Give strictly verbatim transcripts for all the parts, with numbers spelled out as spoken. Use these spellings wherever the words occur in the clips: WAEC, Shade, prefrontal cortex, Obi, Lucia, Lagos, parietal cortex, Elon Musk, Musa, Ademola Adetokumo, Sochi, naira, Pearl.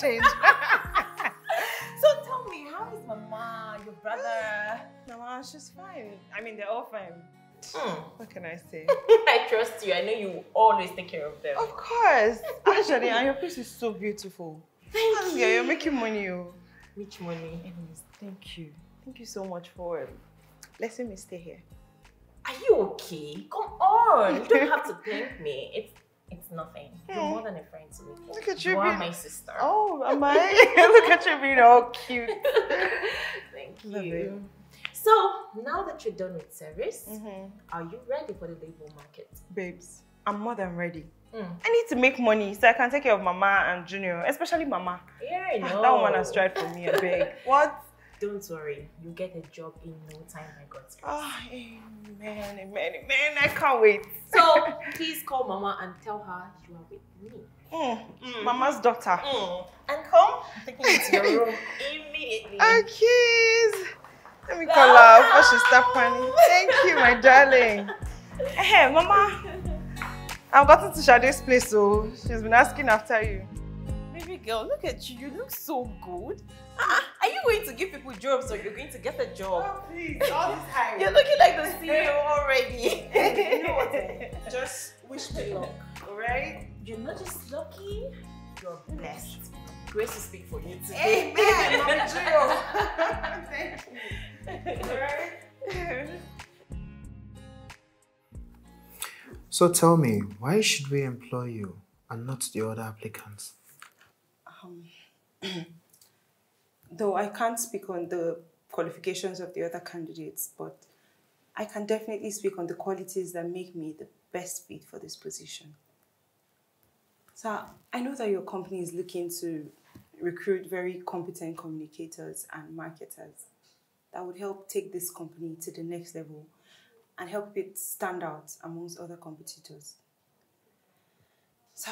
change. So tell me, how is Mama, your brother? Mama, she's fine. I mean, they're all fine. Mm. What can I say? I trust you. I know you always take care of them. Of course. Actually, and your place is so beautiful. Thank oh, you. Yeah, you're making money. Oh. Which money? Anyways, thank you. Thank you so much for it. Letting me stay here. Are you okay? Come on. You don't have to thank me. It's it's nothing. Hey. You're more than a friend to me. Look at you. You being... are my sister. Oh, am I? Look at you being all cute. Thank you. Love you. So, now that you're done with service, mm-hmm. are you ready for the labor market? Babes, I'm more than ready. Mm. I need to make money so I can take care of Mama and Junior, especially Mama. Yeah, I know. That woman has tried for me a big. What? Don't worry. You'll get a job in no time, my God's grace. Oh, amen, amen, amen. I can't wait. So, please call Mama and tell her you are with me. Mm. Mm. Mama's daughter. Mm. And come, I'm taking you to your room immediately. Okay. Let me call her before she starts planning. Thank you, my darling. Hey, Mama. I've gotten to Shade's place, so she's been asking after you. Baby girl, look at you. You look so good. Uh-uh. Are you going to give people jobs or you're going to get a job? Oh, please. All this time. You're looking like the C E O already. You know what? I mean? Just wish me luck, all right? You're not just lucky, you're blessed. Grace will speak for you today. Amen, Mama Jiro. Thank you. All right? So tell me, why should we employ you and not the other applicants? Um, though I can't speak on the qualifications of the other candidates, but I can definitely speak on the qualities that make me the best fit for this position. So I know that your company is looking to recruit very competent communicators and marketers that would help take this company to the next level and help it stand out amongst other competitors. So,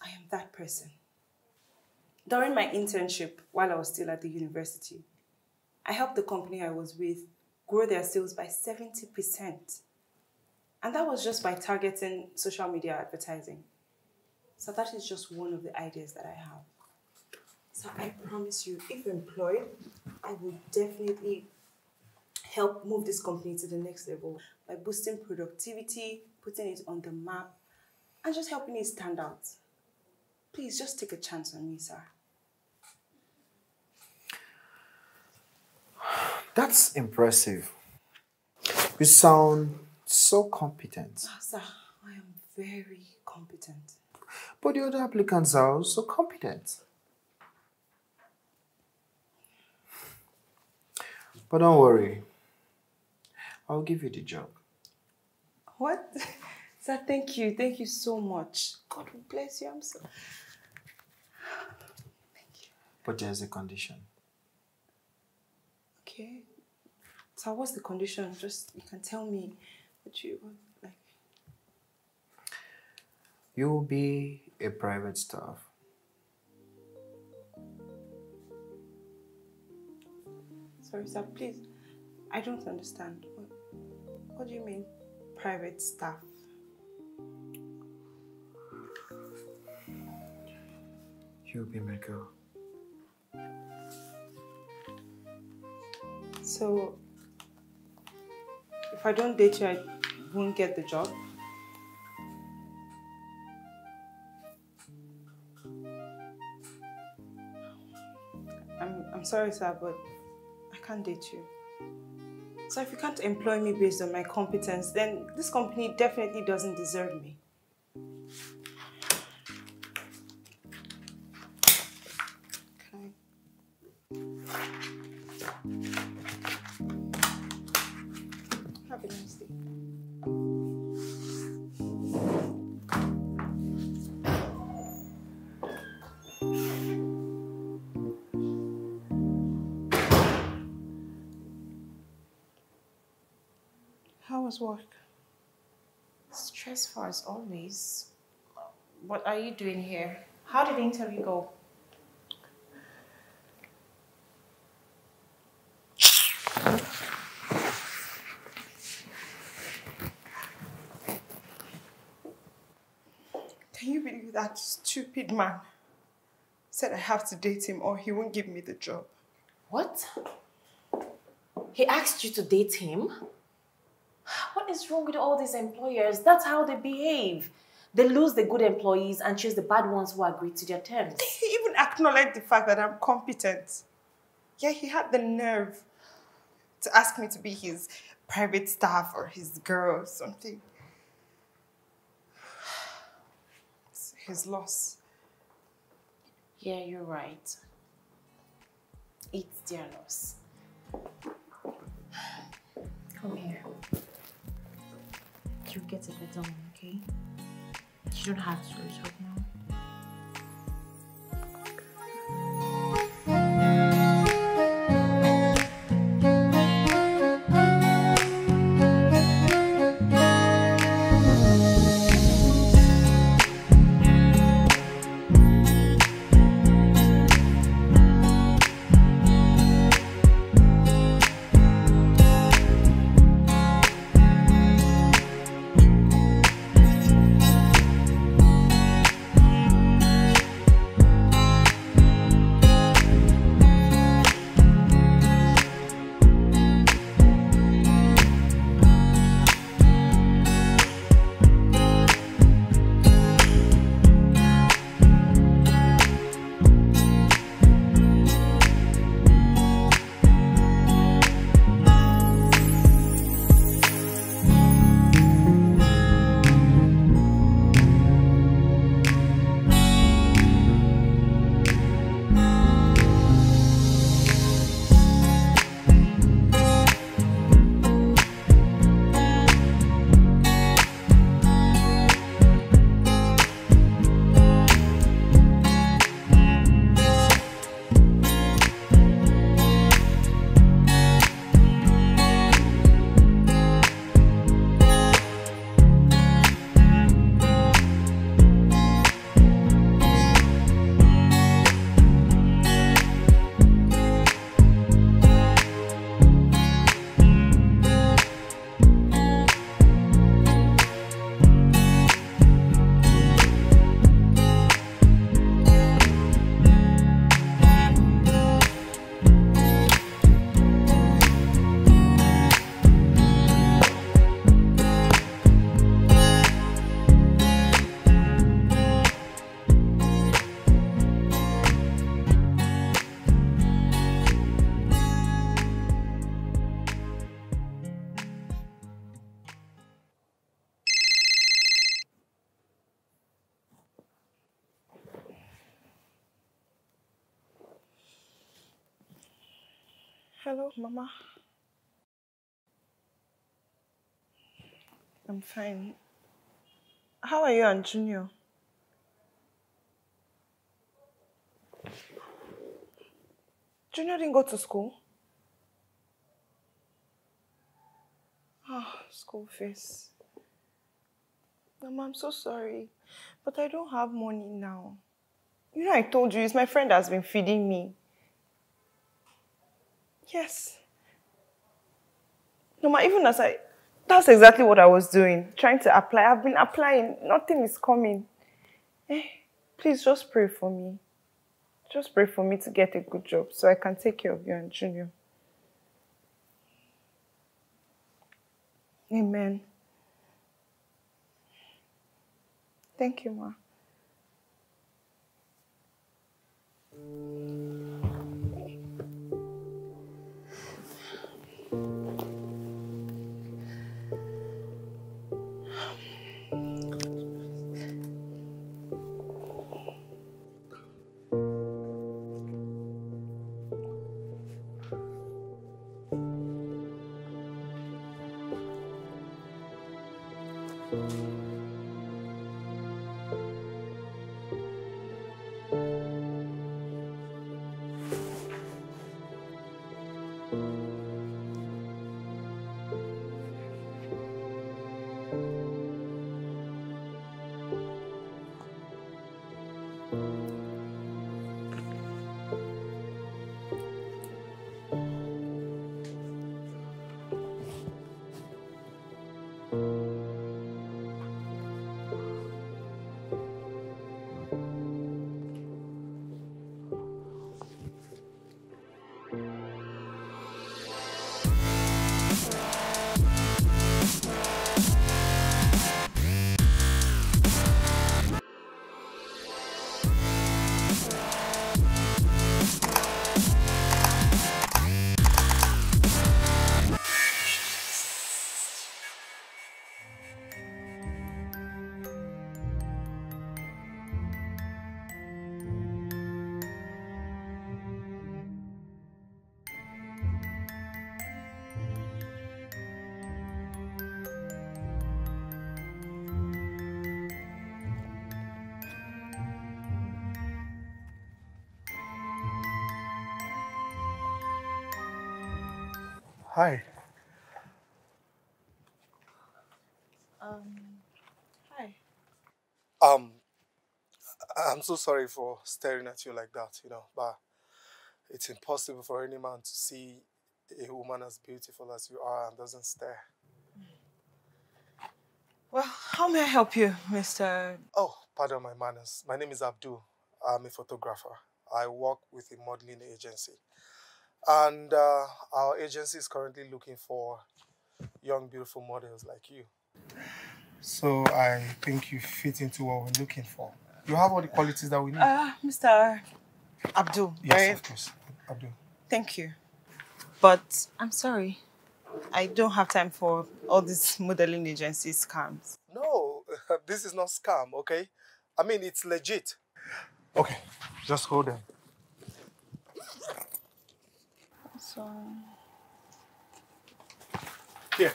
I am that person. During my internship, while I was still at the university, I helped the company I was with grow their sales by seventy percent. And that was just by targeting social media advertising. So that is just one of the ideas that I have. So I promise you, if employed, I will definitely help move this company to the next level by boosting productivity, putting it on the map, and just helping it stand out. Please, just take a chance on me, sir. That's impressive. You sound so competent. Oh, sir, I am very competent. But the other applicants are also competent. But don't worry. I'll give you the job. What? Sir, thank you. Thank you so much. God will bless you. I'm so... Thank you. But there's a condition. Okay. So what's the condition? Just, you can tell me what you want. Like. You will be a private staff. Sorry, sir. Please. I don't understand. What do you mean, private staff? You'll be my girl. So, if I don't date you, I won't get the job? I'm, I'm sorry, sir, but I can't date you. So if you can't employ me based on my competence, then this company definitely doesn't deserve me. Work? Stressful as always. What are you doing here? How did the interview go? Can you believe that stupid man? said I have to date him or he won't give me the job. What? He asked you to date him? What is wrong with all these employers? That's how they behave. They lose the good employees and choose the bad ones who agree to their terms. He even acknowledged the fact that I'm competent. Yeah, he had the nerve to ask me to be his private staff or his girl or something. It's his loss. Yeah, you're right. It's their loss. Come here. You'll get a better one, okay? You don't have to reach out now. Hello, Mama. I'm fine. How are you and Junior? Junior didn't go to school? Ah, oh, school fees. Mama, I'm so sorry, but I don't have money now. You know I told you, it's my friend that's been feeding me. Yes. No, ma, even as I... That's exactly what I was doing. Trying to apply. I've been applying. Nothing is coming. Eh, please, just pray for me. Just pray for me to get a good job so I can take care of you and Junior. Amen. Thank you, ma. Hi. Um, hi. Um, I'm so sorry for staring at you like that, you know, but it's impossible for any man to see a woman as beautiful as you are and doesn't stare. Well, how may I help you, Mister Oh, pardon my manners. My name is Abdul. I'm a photographer. I work with a modeling agency. And uh, our agency is currently looking for young, beautiful models like you. So I think you fit into what we're looking for. You have all the qualities that we need. Uh, Mister Abdul. Yes, right? Of course. Abdul. Thank you. But I'm sorry. I don't have time for all these modeling agency scams. No, this is not scam, okay? I mean, it's legit. Okay, just hold on. So... Here.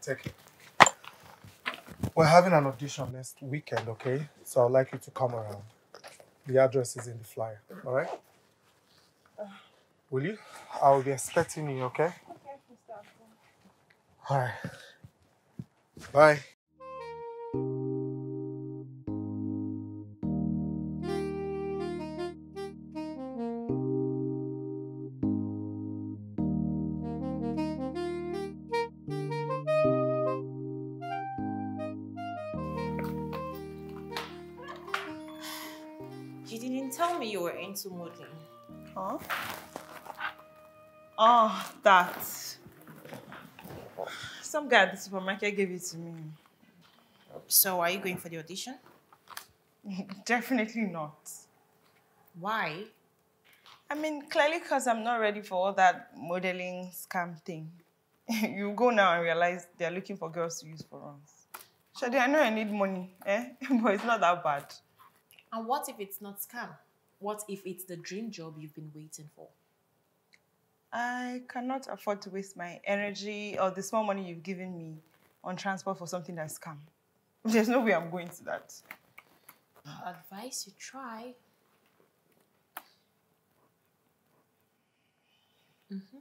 Take it. We're having an audition next weekend, okay? So I'd like you to come around. The address is in the flyer, all right? Uh, Will you? I'll be expecting you, okay? Okay, Mister Abdul. All right. Bye. Into modeling. Huh? Oh, that. Some guy at the supermarket gave it to me. So are you going for the audition? Definitely not. Why? I mean, clearly because I'm not ready for all that modeling scam thing. You go now and realize they're looking for girls to use for runs. Shade, I know I need money, eh? But it's not that bad. And what if it's not scam? What if it's the dream job you've been waiting for? I cannot afford to waste my energy or the small money you've given me on transport for something that's scam. There's no way I'm going to that. I advise you try. Mm-hmm.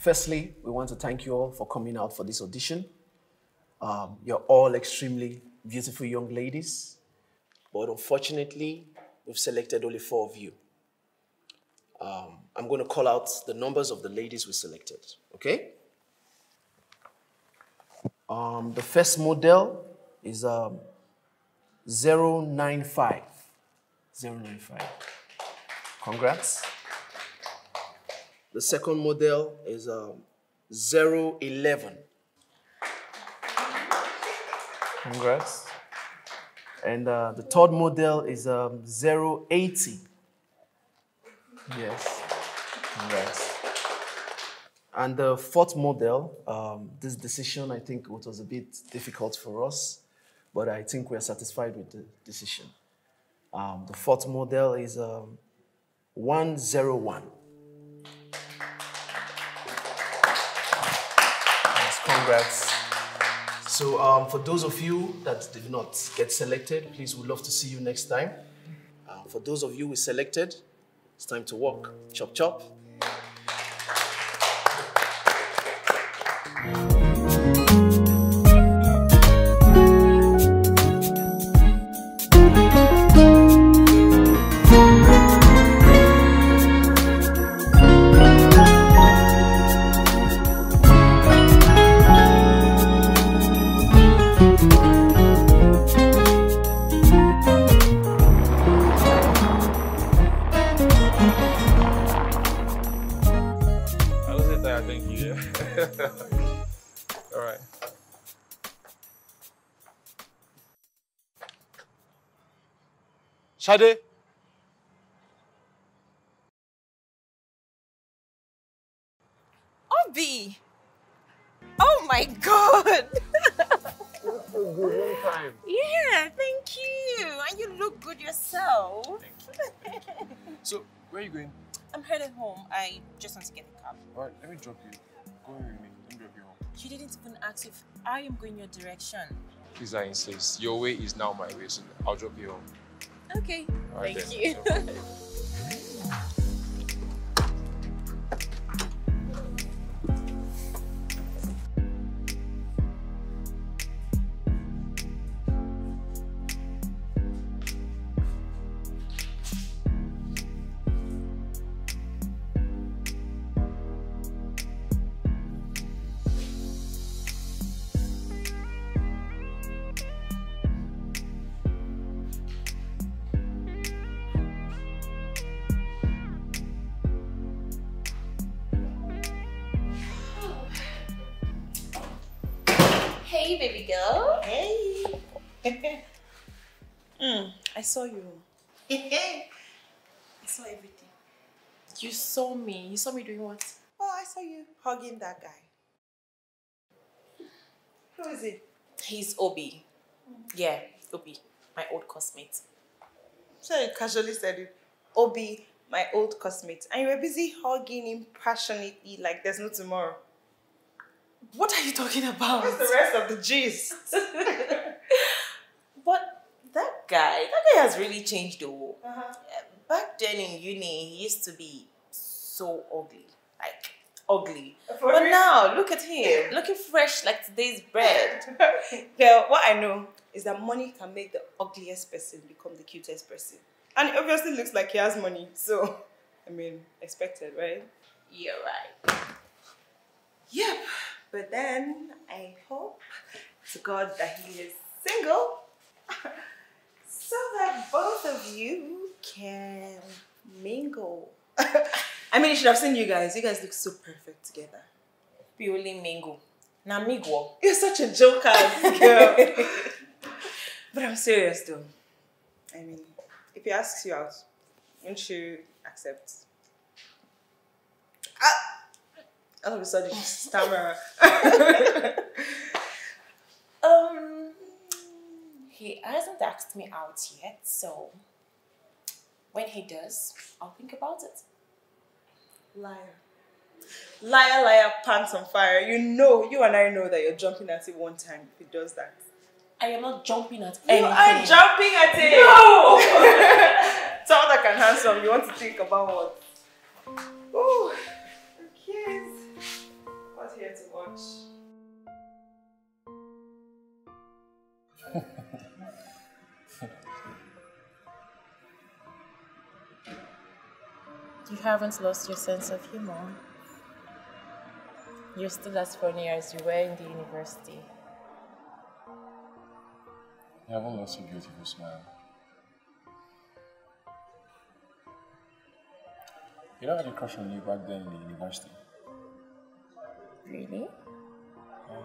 Firstly, we want to thank you all for coming out for this audition. Um, you're all extremely beautiful young ladies, but unfortunately, we've selected only four of you. Um, I'm going to call out the numbers of the ladies we selected, okay? Um, the first model is um, zero nine five. zero nine five. Congrats. The second model is um, zero eleven. Congrats. And uh, the third model is um, zero eighty. Yes. Congrats. And the fourth model, um, this decision, I think it was a bit difficult for us, but I think we are satisfied with the decision. Um, the fourth model is um, one zero one. Yes, congrats. So um, for those of you that did not get selected, please, we'd love to see you next time. Uh, for those of you who selected, it's time to walk. Chop, chop. Shade. Obi! Oh my God! You look good, long time. Yeah, thank you. And you look good yourself. Thank you. So, where are you going? I'm headed home. I just want to get a cab. Alright, let me drop you. Go with me. Let me drop you home. You didn't even ask if I am going your direction. Please, I insist. Your way is now my way, so I'll drop you home. Okay, right, thank then. You. Hey, baby girl. Hey. mm, I saw you. I saw everything. You saw me. You saw me doing what? Oh, I saw you hugging that guy. Who is he? He's Obi. Mm-hmm. Yeah, Obi, my old classmate. So you casually said it. Obi, my old classmate. And you were busy hugging him passionately like there's no tomorrow. What are you talking about? What's the rest of the gist? But that guy, that guy has really changed though. Uh-huh. Back then in uni, he used to be so ugly. Like, ugly. For but real? Now, look at him. Looking fresh like today's bread. Girl, what I know is that money can make the ugliest person become the cutest person. And it obviously looks like he has money. So, I mean, expected, right? You're right. Yep. But then, I hope to God that he is single so that both of you can mingle. I mean, you should have seen you guys. You guys look so perfect together. Purely mingle. Namigo. You're such a joker, girl. But I'm serious, though. I mean, if he asks you out, won't you accept? Ah! All of a sudden, stammer. um, he hasn't asked me out yet, so when he does, I'll think about it. Liar. Liar, liar, pants on fire. You know, you and I know that you're jumping at it one time if he does that. I am not jumping at anything. You are jumping at it! No! It's all that can handsome. You want to think about what? Ooh. Yes. hours. You haven't lost your sense of humor. You're still as funny as you were in the university. You haven't lost your beautiful smile. You know I had a crush on you back then in the university. Really? Yeah.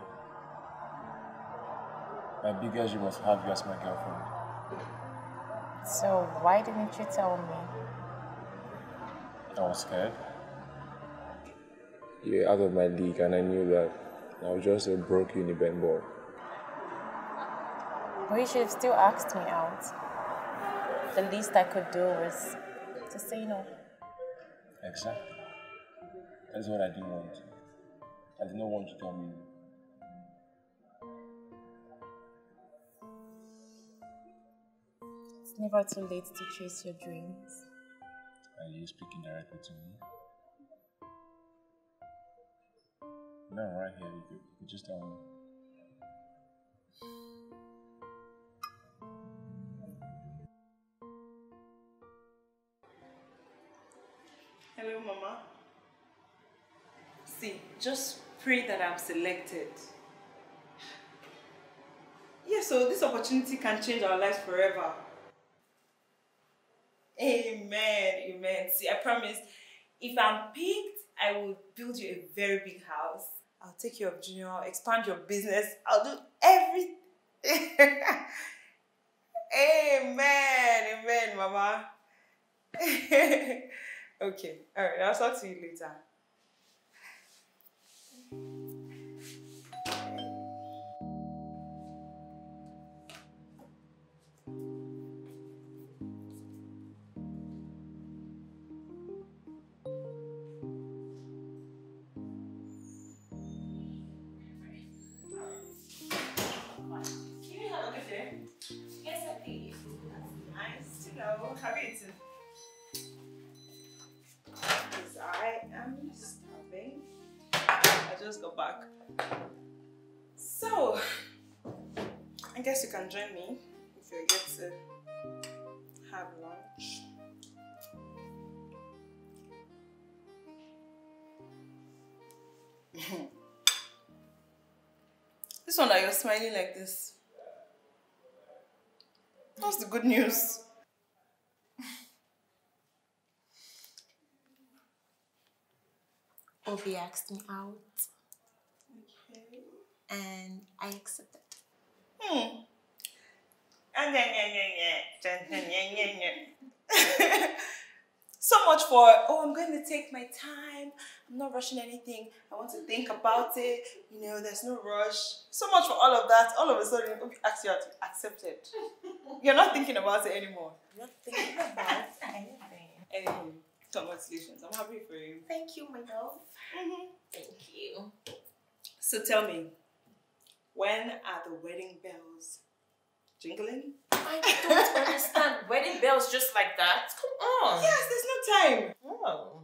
My big issue was to have you as my girlfriend. So why didn't you tell me? I was scared. You were out of my league and I knew that. I was just a broke uniband boy. But you should have still asked me out. The least I could do was to say no. Exactly. That's what I didn't want. I did not want to tell me. It's never too late to chase your dreams. Are you speaking directly to me? No, right here. You could, you could just tell me. Hello, Mama. See, just pray that I'm selected. Yeah, so this opportunity can change our lives forever. Amen, amen. See, I promise, if I'm picked, I will build you a very big house. I'll take care of Junior, I'll expand your business, I'll do everything. Amen, amen, Mama. Okay, all right, I'll talk to you later. You can join me if you get to have lunch. This one that you're smiling like this. That's the good news. Obi asked me out. Okay. And I accepted. Hmm. So much for, oh, I'm going to take my time. I'm not rushing anything. I want to think about it. You know, there's no rush. So much for all of that. All of a sudden, Obi asks you out to accept it. You're not thinking about it anymore. You're not thinking about anything. Anyway, congratulations. I'm happy for you. Thank you, my love. Mm-hmm. Thank you. So tell me, when are the wedding bells jingling? I don't understand. Wedding bells just like that? Come on. Yes, there's no time. Oh.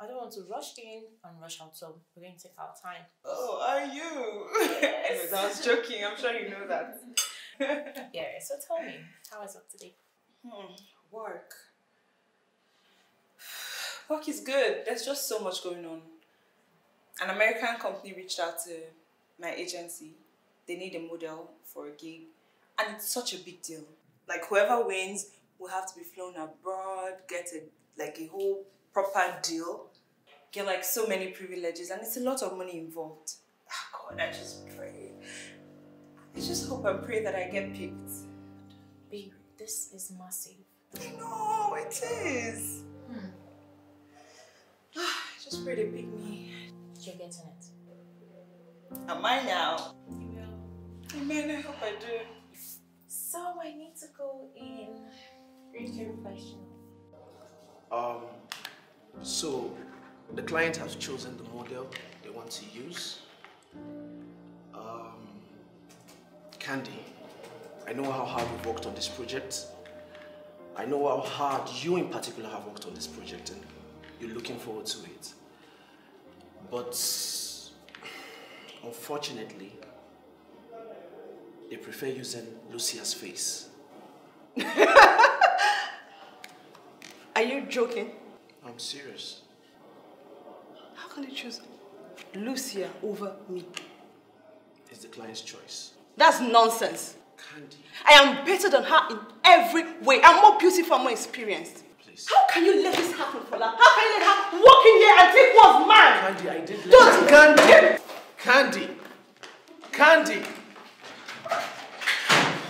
I don't want to rush in and rush out, so we're going to take our time. Oh, are you? Yes. Anyways, I was joking. I'm sure you know that. Yeah, so tell me, how was it today? Hmm. Work. Work is good. There's just so much going on. An American company reached out to my agency. They need a model for a gig, and it's such a big deal. Like, whoever wins will have to be flown abroad, get a, like a whole proper deal, get like so many privileges, and it's a lot of money involved. Oh, God, I just pray. I just hope and pray that I get picked. Babe, this is massive. I know, it is. Hmm. I just pray they pick me. You're getting it. Am I now? Amen, I hope I do. So I need to go in. Read your professional. Um, so the client has chosen the model they want to use. Um, Candy, I know how hard you've worked on this project. I know how hard you in particular have worked on this project, and you're looking forward to it. But Unfortunately, they prefer using Lucia's face. Are you joking? I'm serious. How can they choose Lucia over me? It's the client's choice. That's nonsense. Candy. I am better than her in every way. I'm more beautiful and more experienced. Please. How can you let this happen for her? How can you let her walk in here and take what's mine? Candy, I did let her. Candy. Candy. Candy.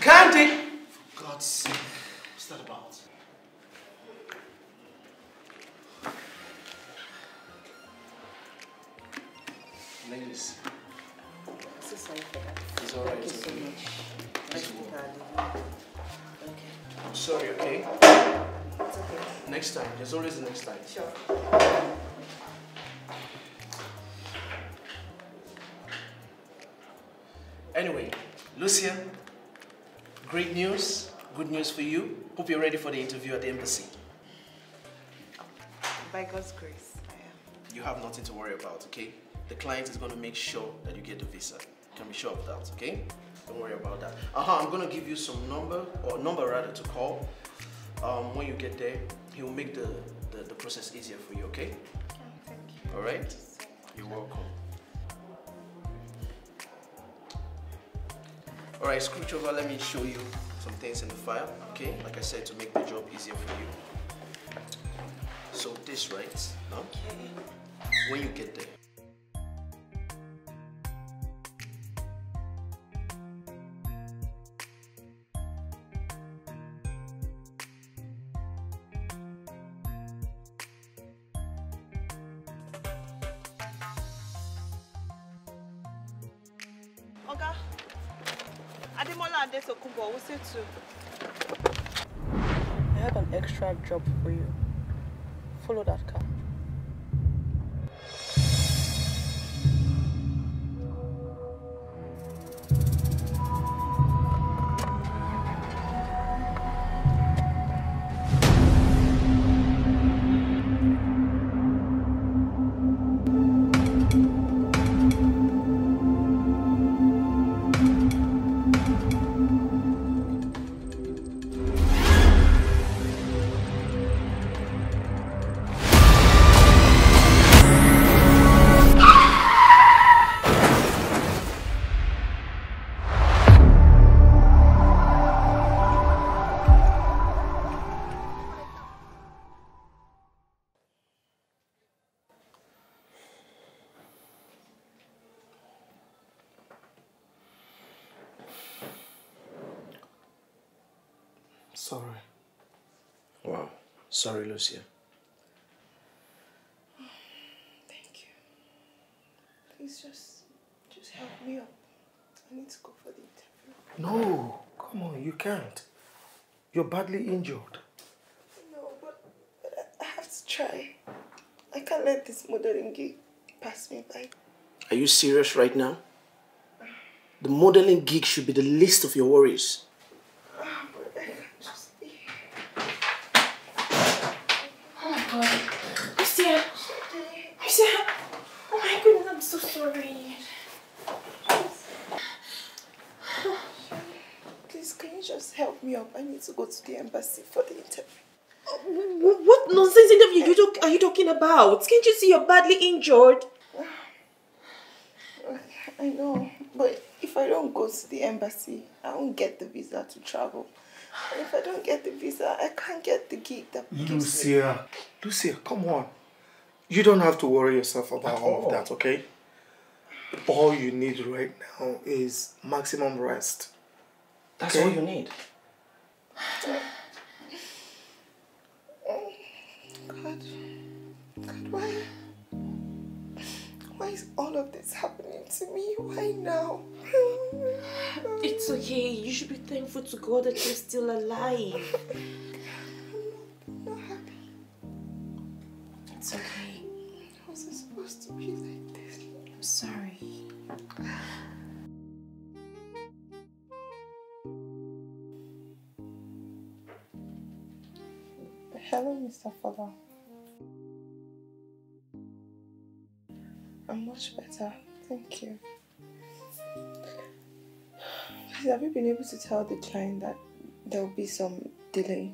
Candy. For God's sake. What's that about? Ladies. I'm so sorry for that. It's alright. Thank you so much. Nice work. Okay. I'm sorry, okay? It's okay. Next time. There's always the next time. Sure. Anyway, Lucia, great news. Good news for you. Hope you're ready for the interview at the embassy. By God's grace, I am. You have nothing to worry about, okay? The client is going to make sure that you get the visa. You can be sure of that, okay? Don't worry about that. Uh-huh, I'm going to give you some number, or number rather, to call. Um, when you get there, he'll make the, the, the process easier for you, okay? Oh, thank you. All right? You're welcome. All right, scooch over. Let me show you some things in the file, okay? Like I said, to make the job easier for you. So this right now, okay. When you get there, I had an extra job for you. Follow that car. Sorry. Wow. Sorry, Lucia. Thank you. Please just, just help me up. I need to go for the interview. No, come on, you can't. You're badly injured. No, but, but I have to try. I can't let this modeling gig pass me by. Are you serious right now? The modeling gig should be the least of your worries. Lucia! Lucia! Oh my goodness, I'm so sorry. Please. Please, can you just help me up? I need to go to the embassy for the interview. What, what nonsense interview you talk, are you talking about? Can't you see you're badly injured? I know, but if I don't go to the embassy, I won't get the visa to travel. And if I don't get the visa, I can't get the gig that Lucia, me. Lucia, come on. You don't have to worry yourself about all, all of that, okay? All you need right now is maximum rest. That's okay? All you need. God. God, why? Why is all of this happening to me? Why now? It's okay. You should be thankful to God that you're still alive. I'm not happy. It's okay. I wasn't supposed to be like this. I'm sorry. Hello, Mister Father. I'm much better, thank you. Have you been able to tell the client that there will be some delay?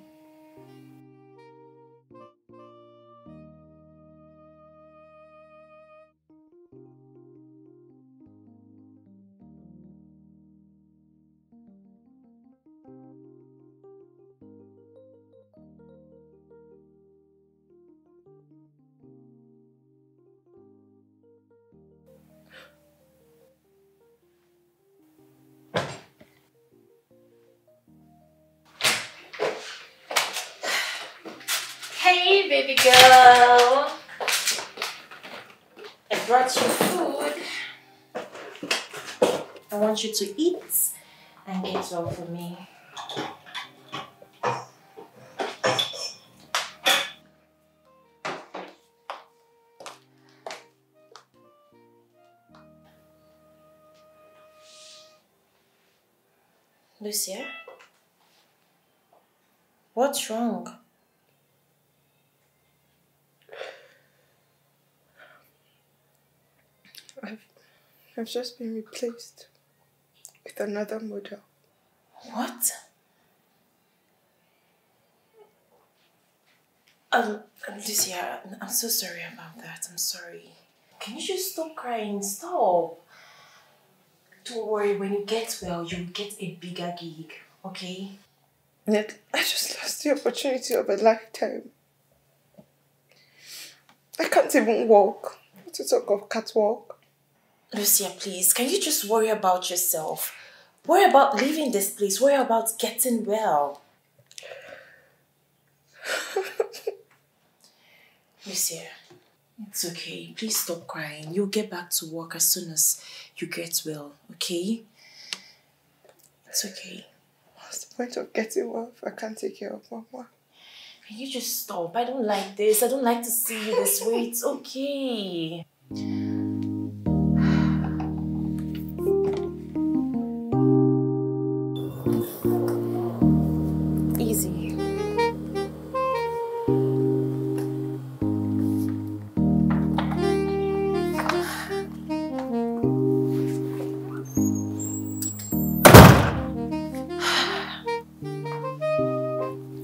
Baby girl, I brought you food. I want you to eat and get well for me. Lucia, what's wrong? I've, I've just been replaced with another model. What? Um, Lucia, I'm so sorry about that. I'm sorry. Can you just stop crying? Stop. Don't worry, when you get well, you'll get a bigger gig, okay? Nick, I just lost the opportunity of a lifetime. I can't even walk. What to talk of catwalk? Lucia, please, can you just worry about yourself? Worry about leaving this place. Worry about getting well. Lucia, it's okay. Please stop crying. You'll get back to work as soon as you get well, okay? It's okay. What's the point of getting well if I can't take care of Mama? Can you just stop? I don't like this. I don't like to see you this way. It's okay.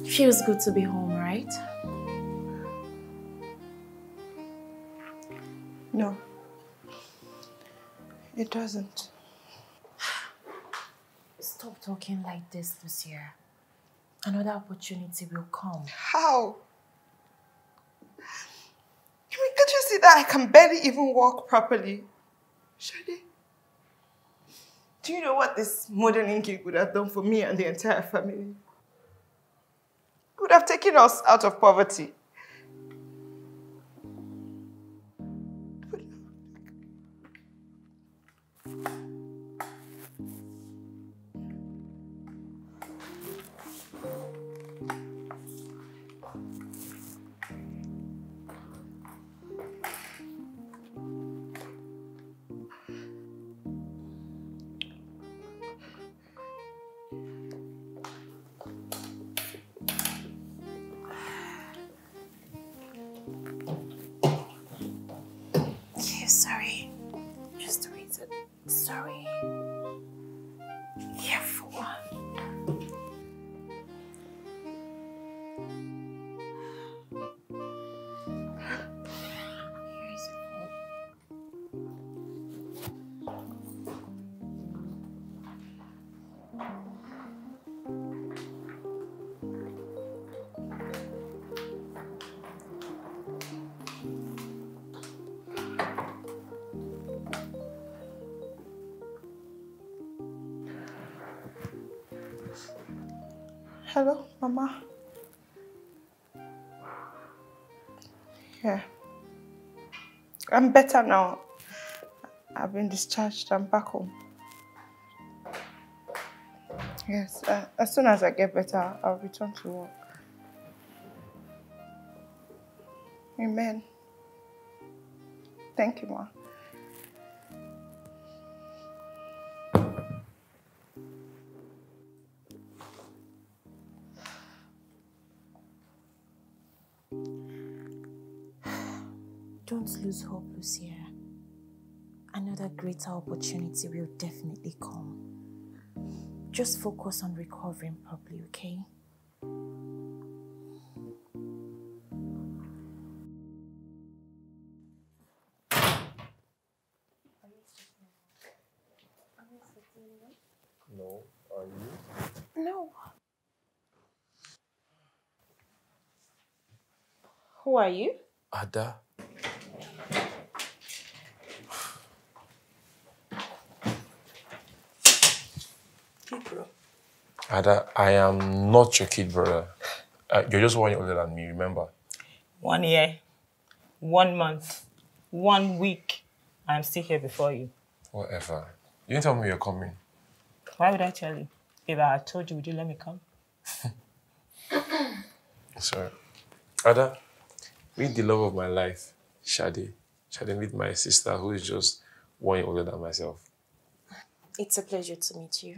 Feels good to be home, right? No, it doesn't. Stop talking like this, Lucia. Another opportunity will come. How? I mean, can't you see that I can barely even walk properly? Shade, do you know what this modeling gig would have done for me and the entire family? Would have taken us out of poverty. Sorry, just read it. Sorry. Yeah, for one. Hello, Mama. Yeah. I'm better now. I've been discharged. I'm back home. Yes, uh, as soon as I get better, I'll return to work. Amen. Thank you, Ma. Don't lose hope, Lucia. Another greater opportunity will definitely come. Just focus on recovering properly, okay? No, are you? No. Who are you? Ada. Ada, I am not your kid brother. Uh, you're just one year older than me, remember? One year, one month, one week. I'm still here before you. Whatever. You didn't tell me you're coming. Why would I tell you? If I had told you, would you let me come? Sorry. Ada, with the love of my life, Shade. Shade, meet my sister who is just one year older than myself. It's a pleasure to meet you.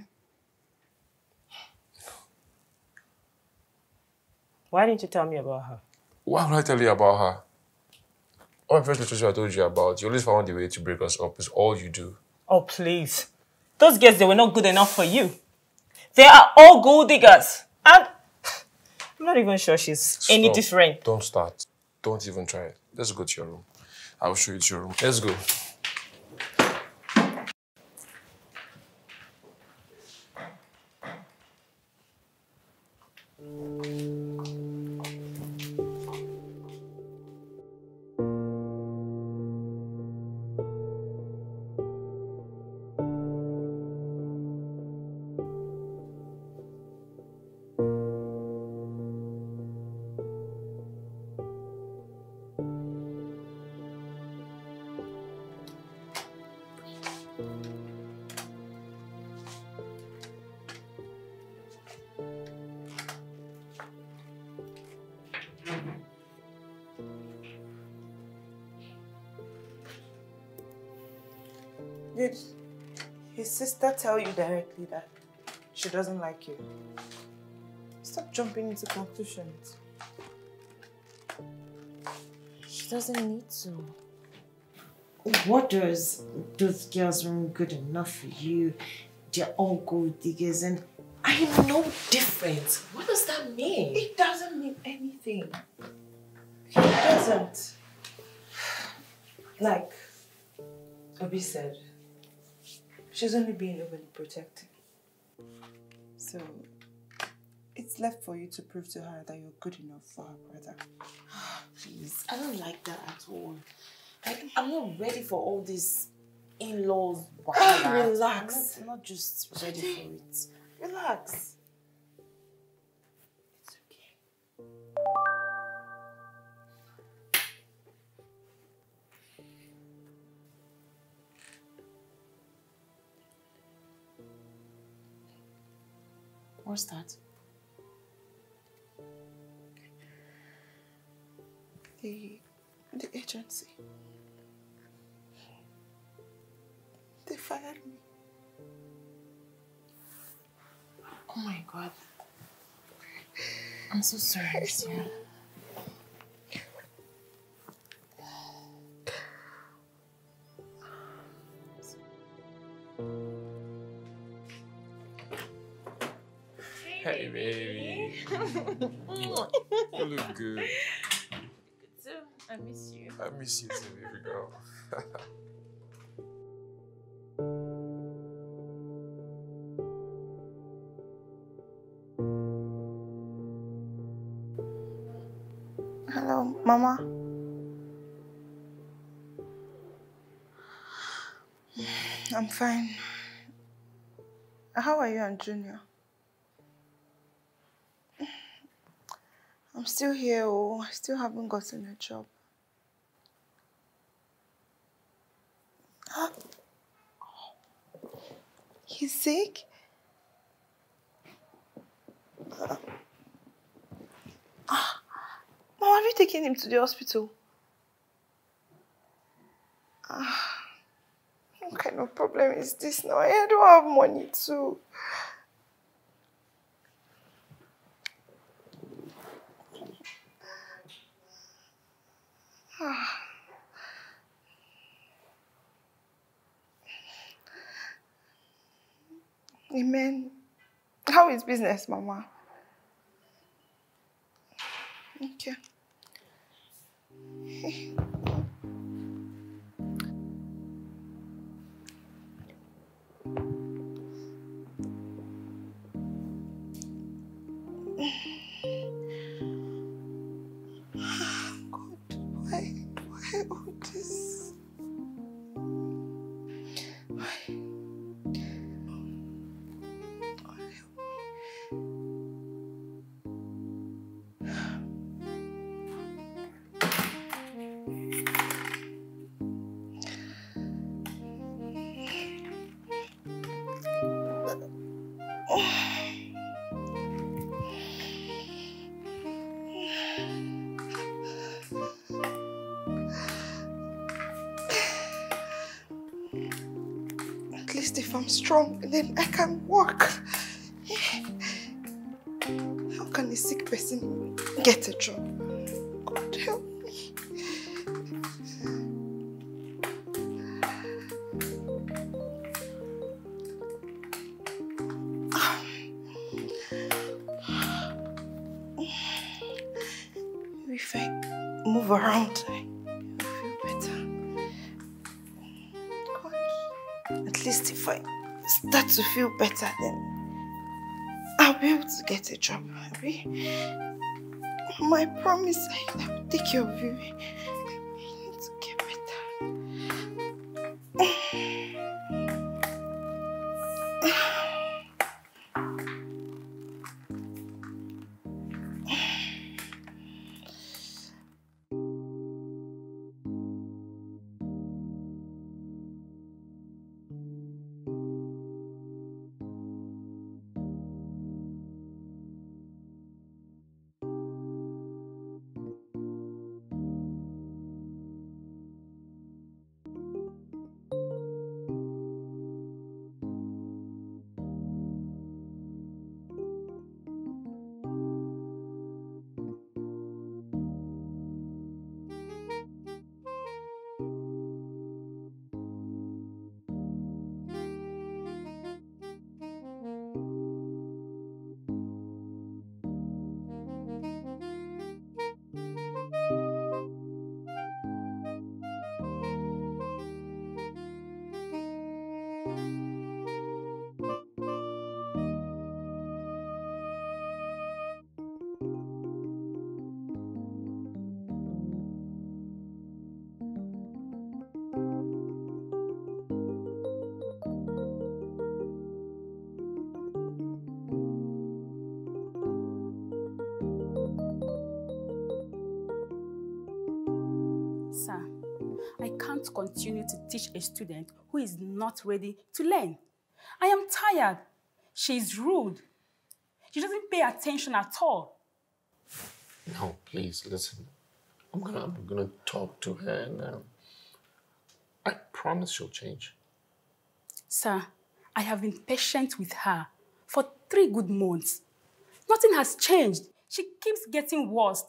Why didn't you tell me about her? Why would I tell you about her? All my first literature I told you about, you always found a way to break us up. It's all you do. Oh, please. Those girls, they were not good enough for you. They are all gold diggers. And I'm not even sure she's Stop. any different. Don't start. Don't even try it. Let's go to your room. I will show you to your room. Let's go. Did his sister tell you directly that she doesn't like you? Stop jumping into conclusions. She doesn't need to. What does those girls aren't good enough for you? They're all gold diggers and I am no different. What does that mean? It doesn't mean anything. It doesn't. Like Obi said, she's only being overly protective. So, it's left for you to prove to her that you're good enough for her brother. Please, I don't like that at all. Like, I'm not ready for all these in-laws. Oh, relax. I'm not, I'm not just ready for it. Relax. It's okay. What's that? The... the agency. They fired me. Oh my God. I'm so sorry. It's yeah. Hey, baby. You look good. So, I miss you. I miss you too, baby girl. Hello, Mama. I'm fine. How are you and Junior? I'm still here, oh, I still haven't gotten a job. Huh? He's sick? Uh, ah, Mom, have you taken him to the hospital? Ah, what kind of problem is this now? I don't have money too. Amen. How is business, Mama? Okay. I'm strong, then I can walk. How can a sick person get a job? God help me. If I move around, if I start to feel better, then I'll be able to get a job. My promise, I will take care of you. Continue to teach a student who is not ready to learn. I am tired. She is rude. She doesn't pay attention at all. No, please, listen. I'm gonna, I'm gonna talk to her and um, I promise she'll change. Sir, I have been patient with her for three good months. Nothing has changed. She keeps getting worse.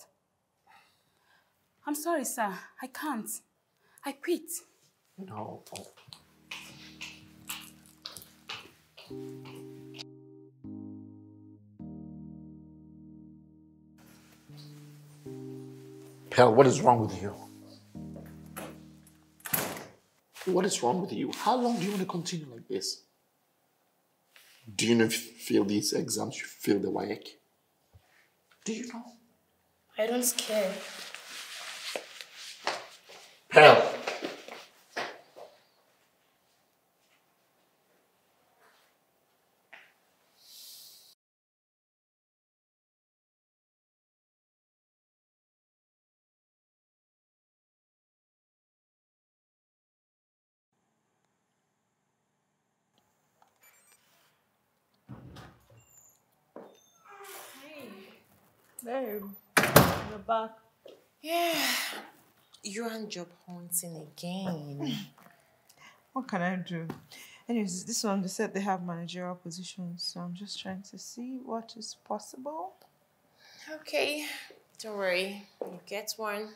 I'm sorry, sir. I can't. I quit. No. Pearl, what is wrong with you? What is wrong with you? How long do you want to continue like this? Do you know if you fail these exams, you fail the W A E C? Do you know? I don't care. Pearl. Babe, you're back. Yeah. You and job hunting again. What can I do? Anyways, this one, they said they have managerial positions, so I'm just trying to see what is possible. Okay. Don't worry. You get one.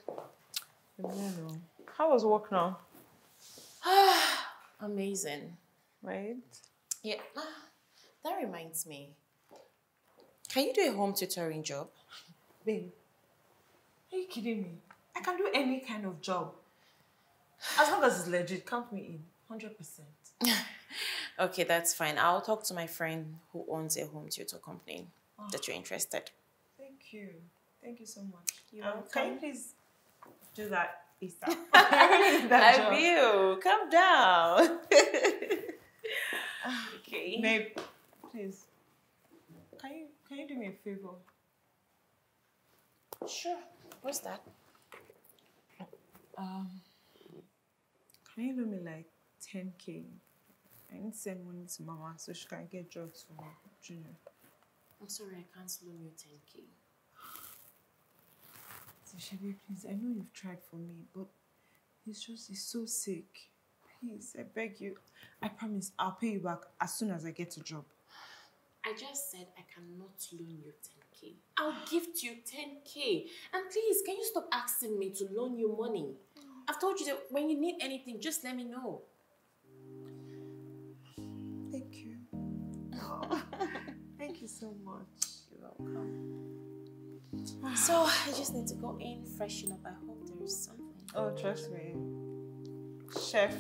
Hello. How was work now? Amazing. Right? Yeah. That reminds me. Can you do a home tutoring job? Babe, are you kidding me? I can do any kind of job. As long as it's legit, count me in, one hundred percent. Okay, that's fine. I'll talk to my friend who owns a home tutor company oh. that you're interested. Thank you. Thank you so much. You're um, welcome. Can you please do that ASAP? I job. will. Calm down. Okay. Babe, please. Can you, can you do me a favor? Sure. What's that? Um, can you do me like ten K? I need to send money to Mama so she can get drugs for Junior. I'm sorry, I can't loan you ten K. So Shade, please, I know you've tried for me, but he's just he's so sick. Please, I beg you. I promise I'll pay you back as soon as I get a job. I just said I cannot loan you ten K. I'll gift you ten K. And please, can you stop asking me to loan you money? Mm. I've told you that when you need anything, just let me know. Thank you. Oh, thank you so much. You're welcome. So, I just need to go in, freshen up. I hope there is something. Oh, trust me. Chef.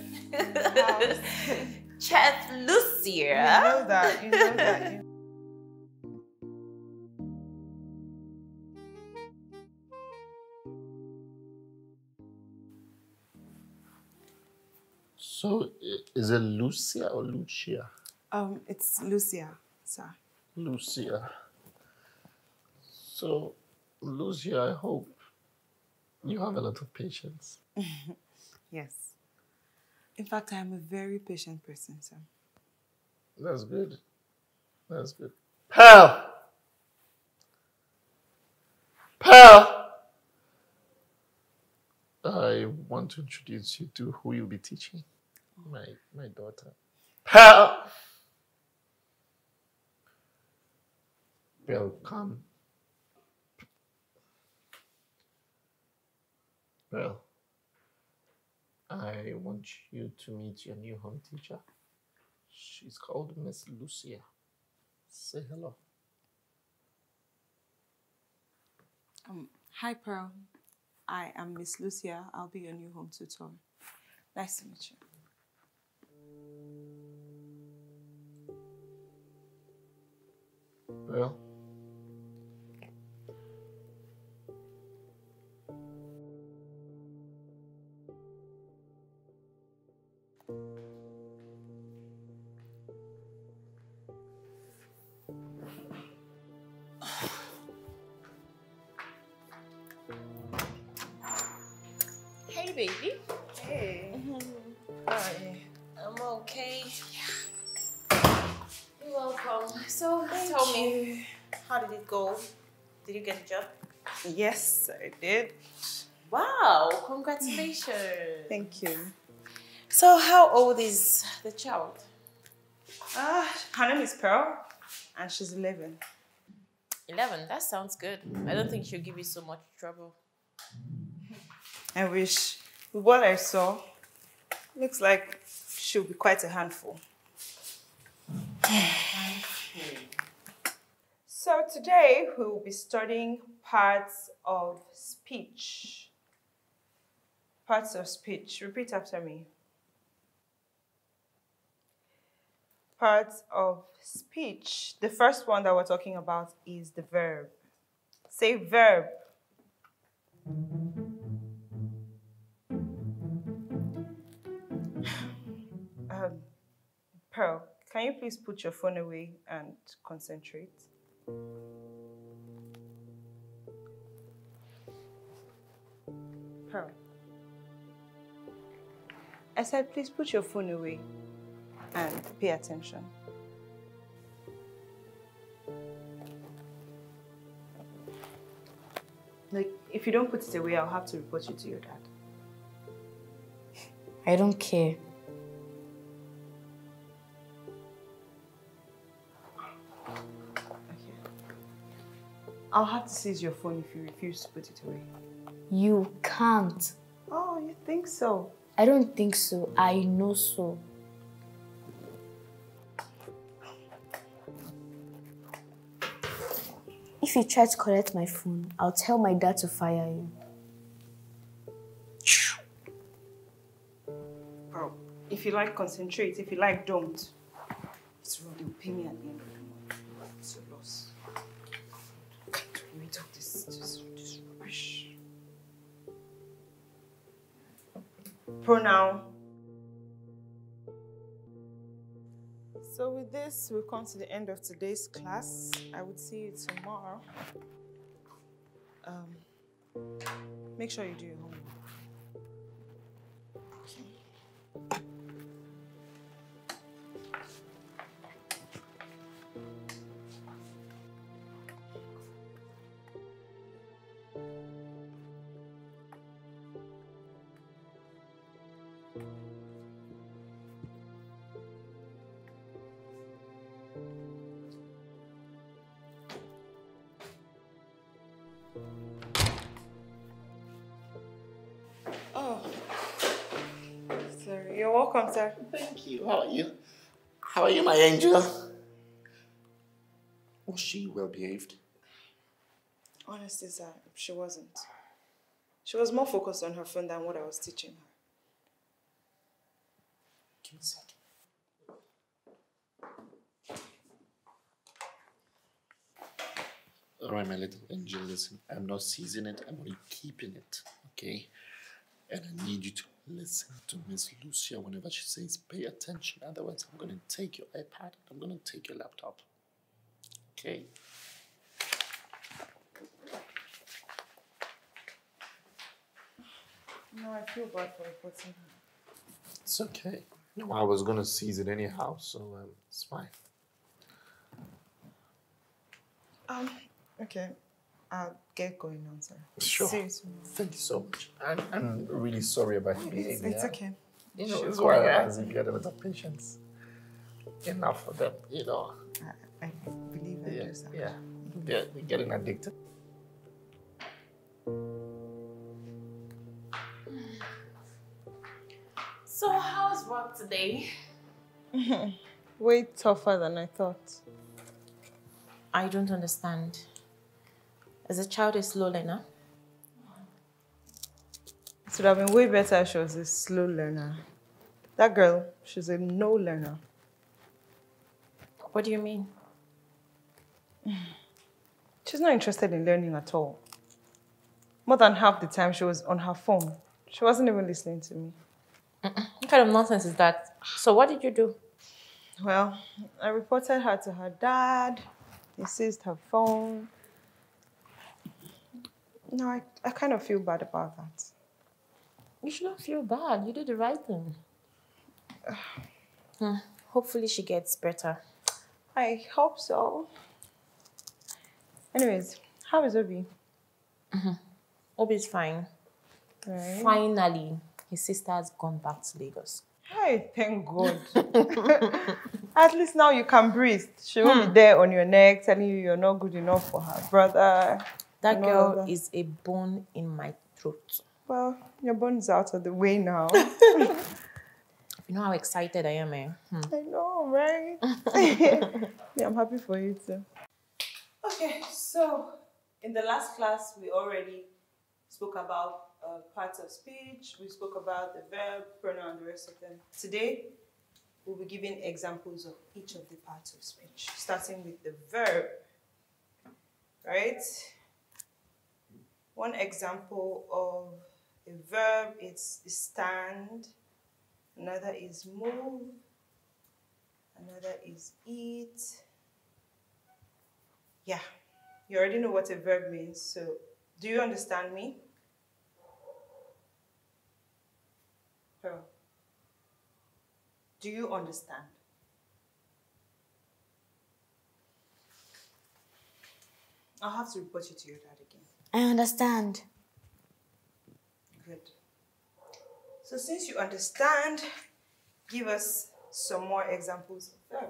Chef Lucia. You know that. You know that. You know So, is it Lucia or Lucia? Um, it's Lucia, sir. Lucia. So, Lucia, I hope you have a lot of patience. Yes. In fact, I am a very patient person, sir. That's good. That's good. Pearl! Pearl! I want to introduce you to who you'll be teaching. My, my daughter. Pearl! Pearl, come. Pearl, I want you to meet your new home teacher. She's called Miss Lucia. Say hello. Um, hi, Pearl. I am Miss Lucia. I'll be your new home tutor. Nice to meet you. Well, hey, baby. Hey. Hi. I'm okay. You're welcome. So, tell me, how did it go? Did you get a job? Yes, I did. Wow, congratulations. Thank you. So, how old is the child? Uh, her name is Pearl, and she's eleven. eleven, that sounds good. I don't think she'll give you so much trouble. I wish. With what I saw, looks like she'll be quite a handful. So today we will be studying parts of speech. Parts of speech. Repeat after me. Parts of speech. The first one that we're talking about is the verb. Say verb. um, Pearl, can you please put your phone away and concentrate? Pearl. I said, please put your phone away and pay attention. Like, if you don't put it away, I'll have to report you to your dad. I don't care. I'll have to seize your phone if you refuse to put it away. You can't. Oh, you think so? I don't think so. I know so. If you try to collect my phone, I'll tell my dad to fire you. Bro, if you like, concentrate. If you like, don't. It's wrong. They'll pay me at the end of the month. It's a loss. I can't really talk this, this, this rubbish. Pronoun. So with this, we've come to the end of today's class. I would see you tomorrow. Um, make sure you do your homework. Okay. You're welcome, sir. Thank you. How are you? How are you, my angel? Was she well behaved? Honestly, sir, she wasn't. She was more focused on her phone than what I was teaching her. Give me a second. All right, my little angel, listen. I'm not seizing it. I'm only keeping it, okay? And I need you to listen to Miss Lucia whenever she says pay attention. Otherwise, I'm going to take your iPad. I'm going to take your laptop. Okay? No, I feel bad for reporting her. It's okay. No, I was going to seize it anyhow, so um, it's fine. Um, okay. I'll get going on, sir. Sure. Seriously. Thank you so much. I'm, I'm really sorry about your behavior. It's okay. You know, it's why I asked if you had a lot of patience. Enough of them, you know. I, I believe I yeah, do, sir. Yeah. They're, they're getting addicted. So, how's work today? Way tougher than I thought. I don't understand. As a child is slow learner. It would have been way better if she was a slow learner. That girl, she's a no learner. What do you mean? She's not interested in learning at all. More than half the time she was on her phone. She wasn't even listening to me. Mm-mm. What kind of nonsense is that? So what did you do? Well, I reported her to her dad. He seized her phone. No, I, I kind of feel bad about that. You shouldn't feel bad. You did the right thing. hmm. Hopefully she gets better. I hope so. Anyways, how is Obi? Mm-hmm. Obi's fine. Right. Finally, his sister has gone back to Lagos. Hey, thank God. At least now you can breathe. She won't hmm. be there on your neck telling you you're not good enough for her brother. That girl that. is a bone in my throat. Well, your bone's out of the way now. You know how excited I am, eh? Hmm. I know, right? Yeah, I'm happy for you too. Okay, so in the last class, we already spoke about uh, parts of speech. We spoke about the verb, pronoun, and the rest of them. Today, we'll be giving examples of each of the parts of speech, starting with the verb, right? One example of a verb is stand, another is move, another is eat. Yeah, you already know what a verb means, so do you understand me? Pearl, do you understand? I'll have to report you to your dad again. I understand. Good. So since you understand, give us some more examples of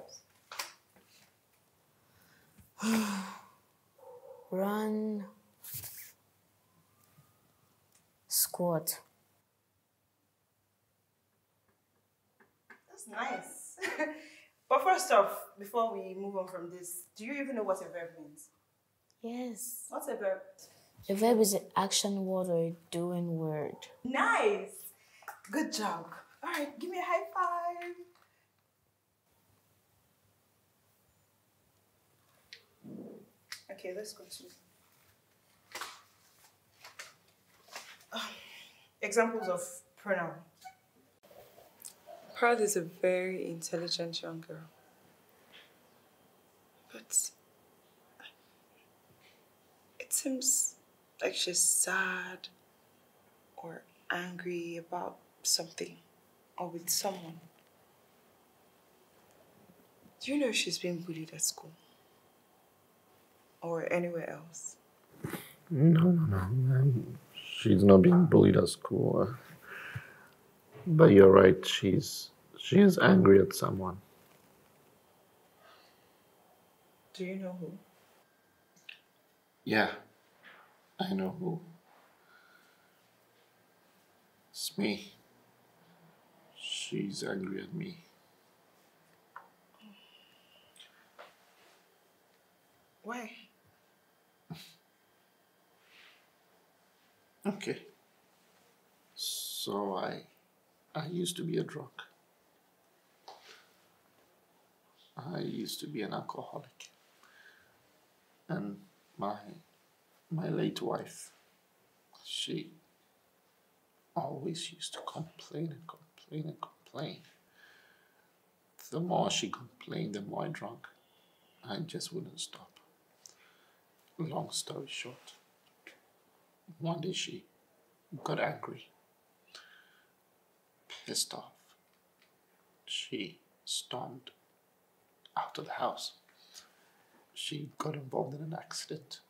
verbs. Run. Squat. That's nice. But first off, before we move on from this, do you even know what a verb means? Yes. What's a verb? A verb is an action word or a doing word. Nice. Good job. All right, give me a high five. Okay, let's continue. Oh, examples of pronoun. Pearl is a very intelligent young girl. But it seems like she's sad or angry about something or with someone. Do you know she's being bullied at school? Or anywhere else? No, no, no. She's not being bullied at school. But you're right, she's she is angry at someone. Do you know who? Yeah, I know who. It's me. She's angry at me. Why? Okay. So I, I used to be a drug. I used to be an alcoholic. And my, my late wife, she always used to complain and complain and complain. The more she complained, the more I drank. I just wouldn't stop. Long story short, one day she got angry, pissed off. She stormed out of the house. She got involved in an accident,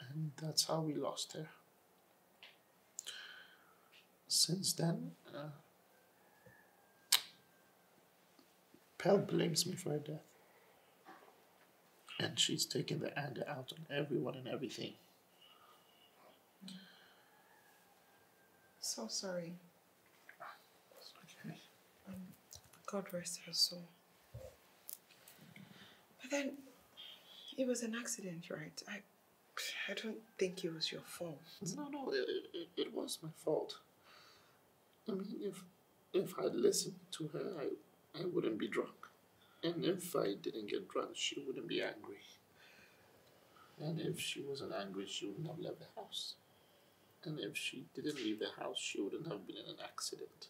and that's how we lost her. Since then, uh, Pearl blames me for her death. And she's taking the anger out on everyone and everything. So sorry. It's okay. Um, God rest her soul. But then, it was an accident, right? I, I don't think it was your fault. No, no, it, it, it was my fault. I mean, if if I'd listened to her, I, I wouldn't be drunk. And if I didn't get drunk, she wouldn't be angry. And if she wasn't angry, she wouldn't have left the house. And if she didn't leave the house, she wouldn't have been in an accident.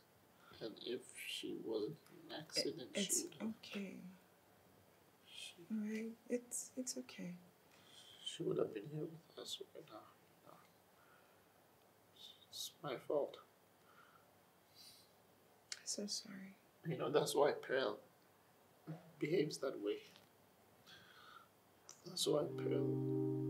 And if she wasn't in an accident, it, she wouldn't... It's okay. She, right. It's, it's okay. She would have been here with us right now. No. It's my fault. I'm so sorry. You know, that's why Pearl behaves that way. That's why Pearl.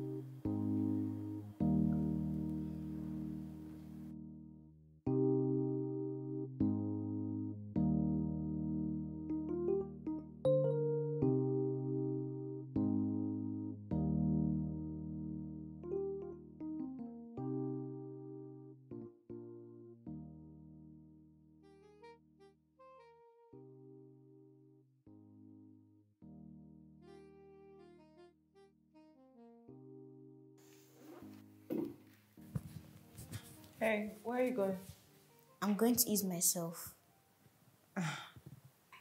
Hey, where are you going? I'm going to ease myself.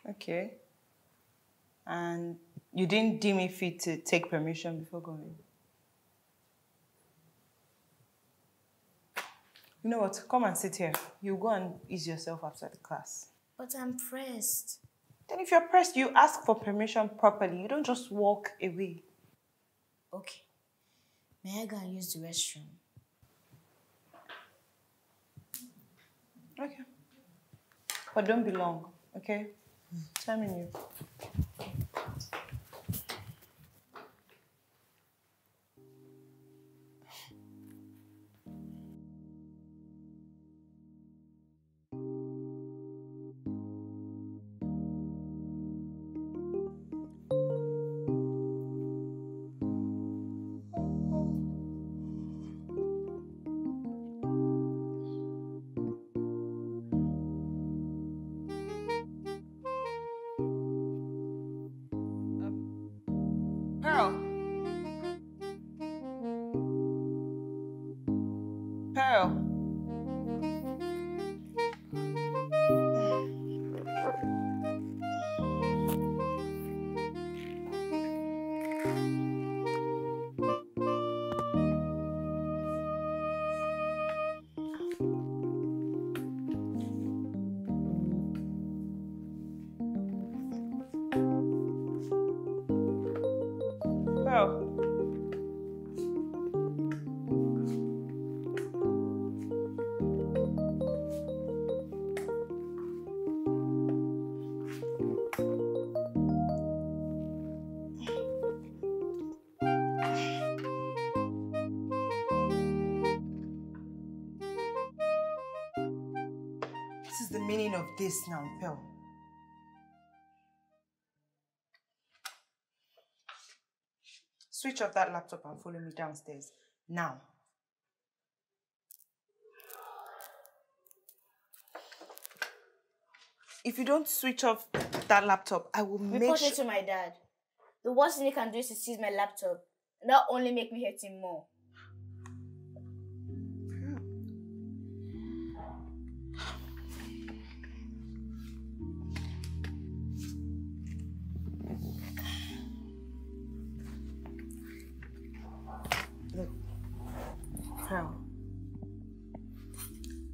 Okay. And you didn't deem it fit to take permission before going? You know what? Come and sit here. You go and ease yourself after the class. But I'm pressed. Then if you're pressed, you ask for permission properly. You don't just walk away. Okay. May I go and use the restroom? Okay. But don't be long, okay? Mm. Time in you. Girl. The meaning of this now, Pearl? Switch off that laptop and follow me downstairs now. If you don't switch off that laptop, I will make report it to my dad. The worst thing he can do is to seize my laptop. That only make me hate him more.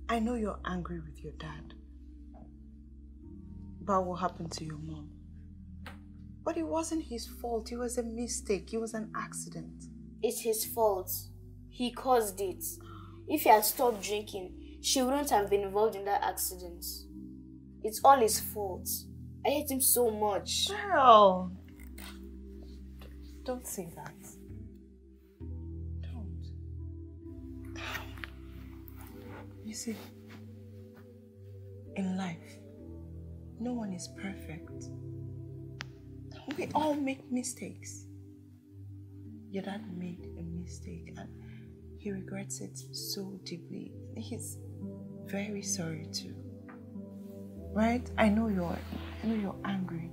I know you're angry with your dad about what happened to your mom. But it wasn't his fault. It was a mistake. It was an accident. It's his fault. He caused it. If he had stopped drinking, she wouldn't have been involved in that accident. It's all his fault. I hate him so much. Girl! Don't say that. You see, in life, no one is perfect. We all make mistakes. Your dad made a mistake and he regrets it so deeply. He's very sorry too. Right? I know you're I know you're angry.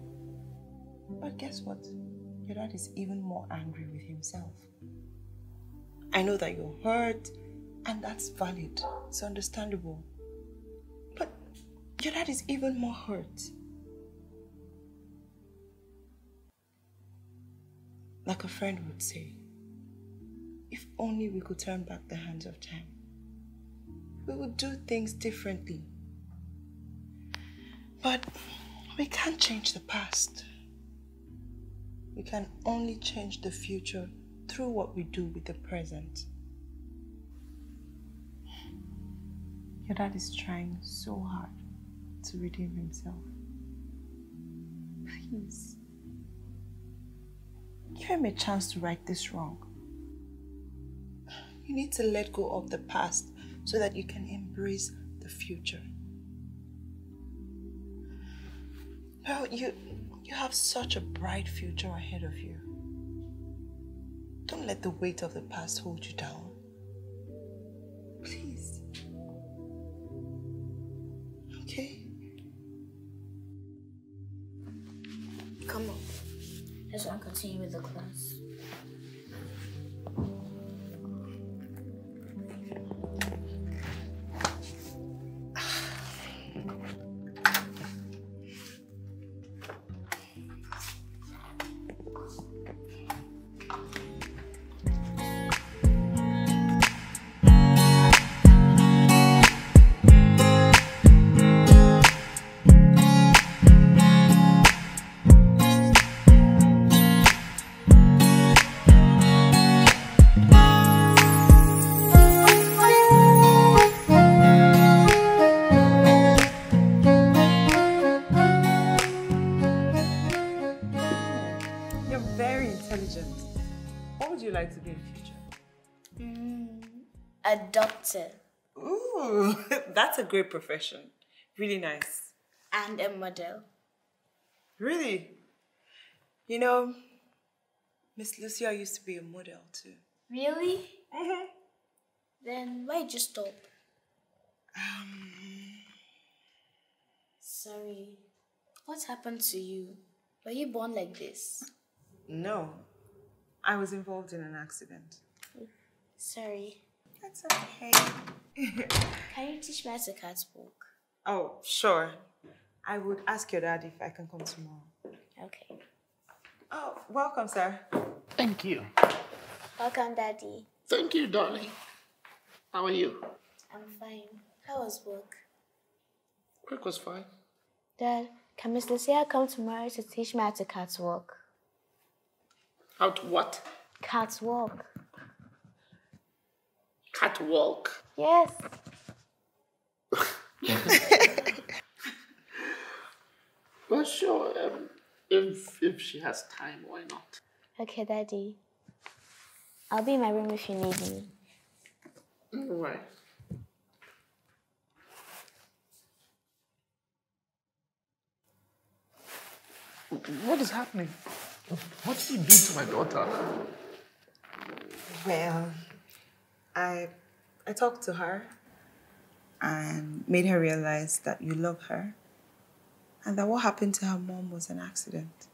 But guess what? Your dad is even more angry with himself. I know that you're hurt. And that's valid. It's understandable. But your dad is even more hurt. Like a friend would say, if only we could turn back the hands of time, we would do things differently. But we can't change the past. We can only change the future through what we do with the present. Your dad is trying so hard to redeem himself. Please, give him a chance to right this wrong. You need to let go of the past so that you can embrace the future. Well, you, you have such a bright future ahead of you. Don't let the weight of the past hold you down. Please. Come on. Let's not continue with the class. Doctor. Ooh, that's a great profession. Really nice. And a model. Really? You know, Miss Lucia used to be a model too. Really? Mm-hmm. Then why'd you stop? Um. Sorry. What happened to you? Were you born like this? No. I was involved in an accident. Sorry. That's okay. Can you teach me how to catwalk? Oh, sure. I would ask your dad if I can come tomorrow. Okay. Oh, welcome, sir. Thank you. Welcome, Daddy. Thank you, darling. How are you? I'm fine. How was work? Work was fine. Dad, can Miss Lucia come tomorrow to teach me how to catwalk? How to what? Catwalk. Catwalk? Yes. Well, sure. Um, if, if she has time, why not? Okay, Daddy. I'll be in my room if you need me. All right. What is happening? What did you do to my daughter? Well, I, I talked to her and made her realize that you love her and that what happened to her mom was an accident.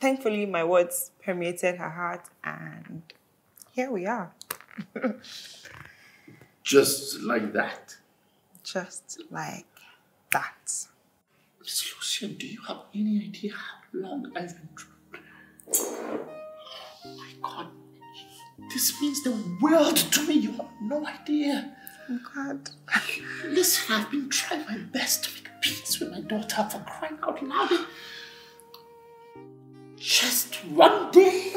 Thankfully, my words permeated her heart and here we are. Just like that? Just like that. Miss Lucia, do you have any idea how long I've been trying? Oh my God. This means the world to me. You have no idea. Oh God. Listen, I've been trying my best to make peace with my daughter, for crying out loud. Just one day.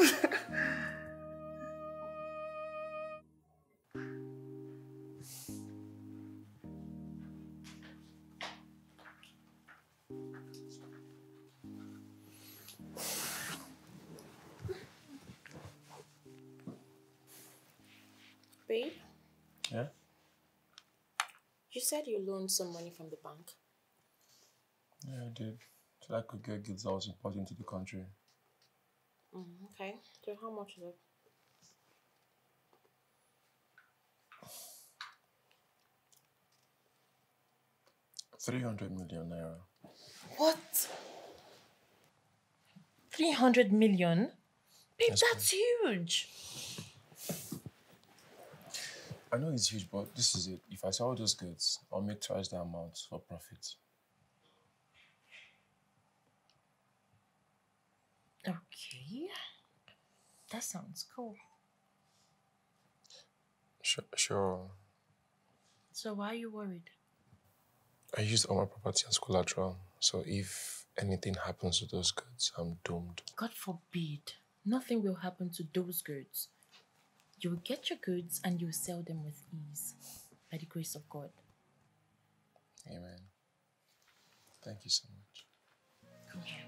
Babe? Yeah? You said you loaned some money from the bank. Yeah, I did. So I could get goods I was importing to the country. Mm, okay. So how much is it? three hundred million naira. What? three hundred million? Babe, that's, that's huge. I know it's huge, but this is it. If I sell all those goods, I'll make twice the amount for profit. Okay. That sounds cool. Sure. sure. So why are you worried? I used all my property as collateral, so if anything happens to those goods, I'm doomed. God forbid. Nothing will happen to those goods. You will get your goods and you will sell them with ease, by the grace of God. Amen. Thank you so much. Come here.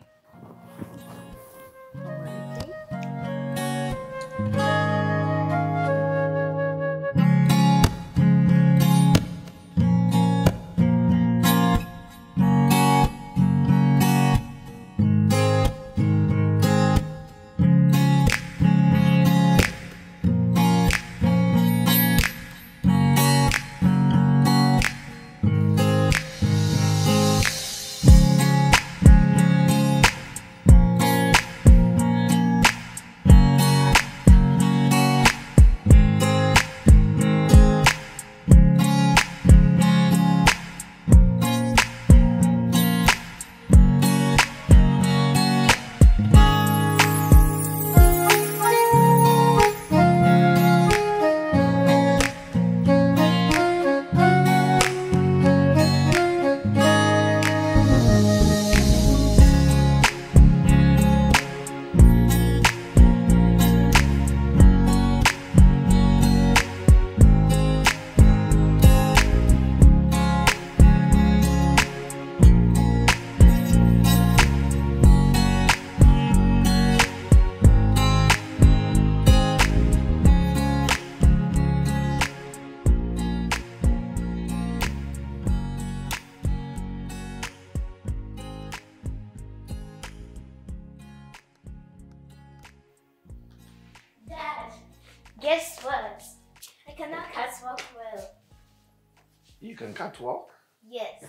Catwalk? Yes.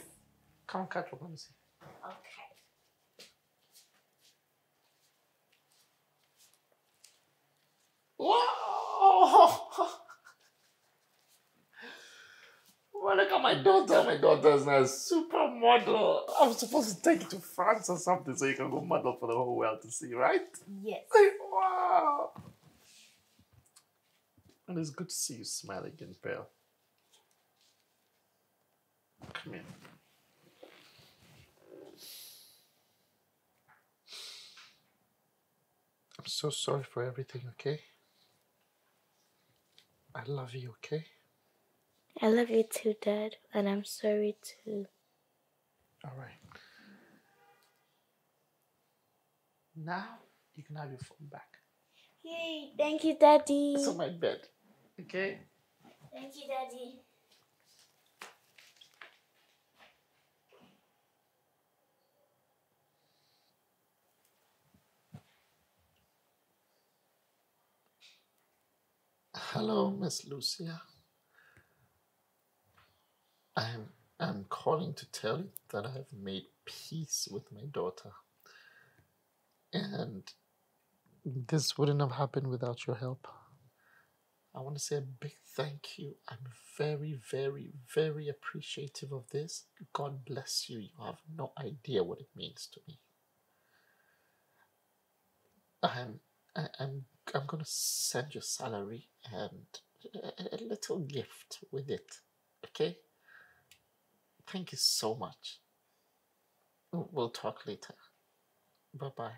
Come catwalk, let me see. Okay. Wow! Well, look at my daughter. My daughter's a supermodel. I'm supposed to take you to France or something so you can go model for the whole world to see, right? Yes. Wow. And it's good to see you smile again, Pearl. Come here. I'm so sorry for everything, okay? I love you, okay? I love you too, Dad, and I'm sorry too. All right. Now you can have your phone back. Yay! Thank you, Daddy. It's on my bed, okay? Thank you, Daddy. Hello, Miss Lucia. I'm, I'm calling to tell you that I have made peace with my daughter. And this wouldn't have happened without your help. I want to say a big thank you. I'm very, very, very appreciative of this. God bless you. You have no idea what it means to me. I'm, I, I'm I'm going to send your salary and a, a little gift with it, okay? Thank you so much. We'll talk later. Bye-bye.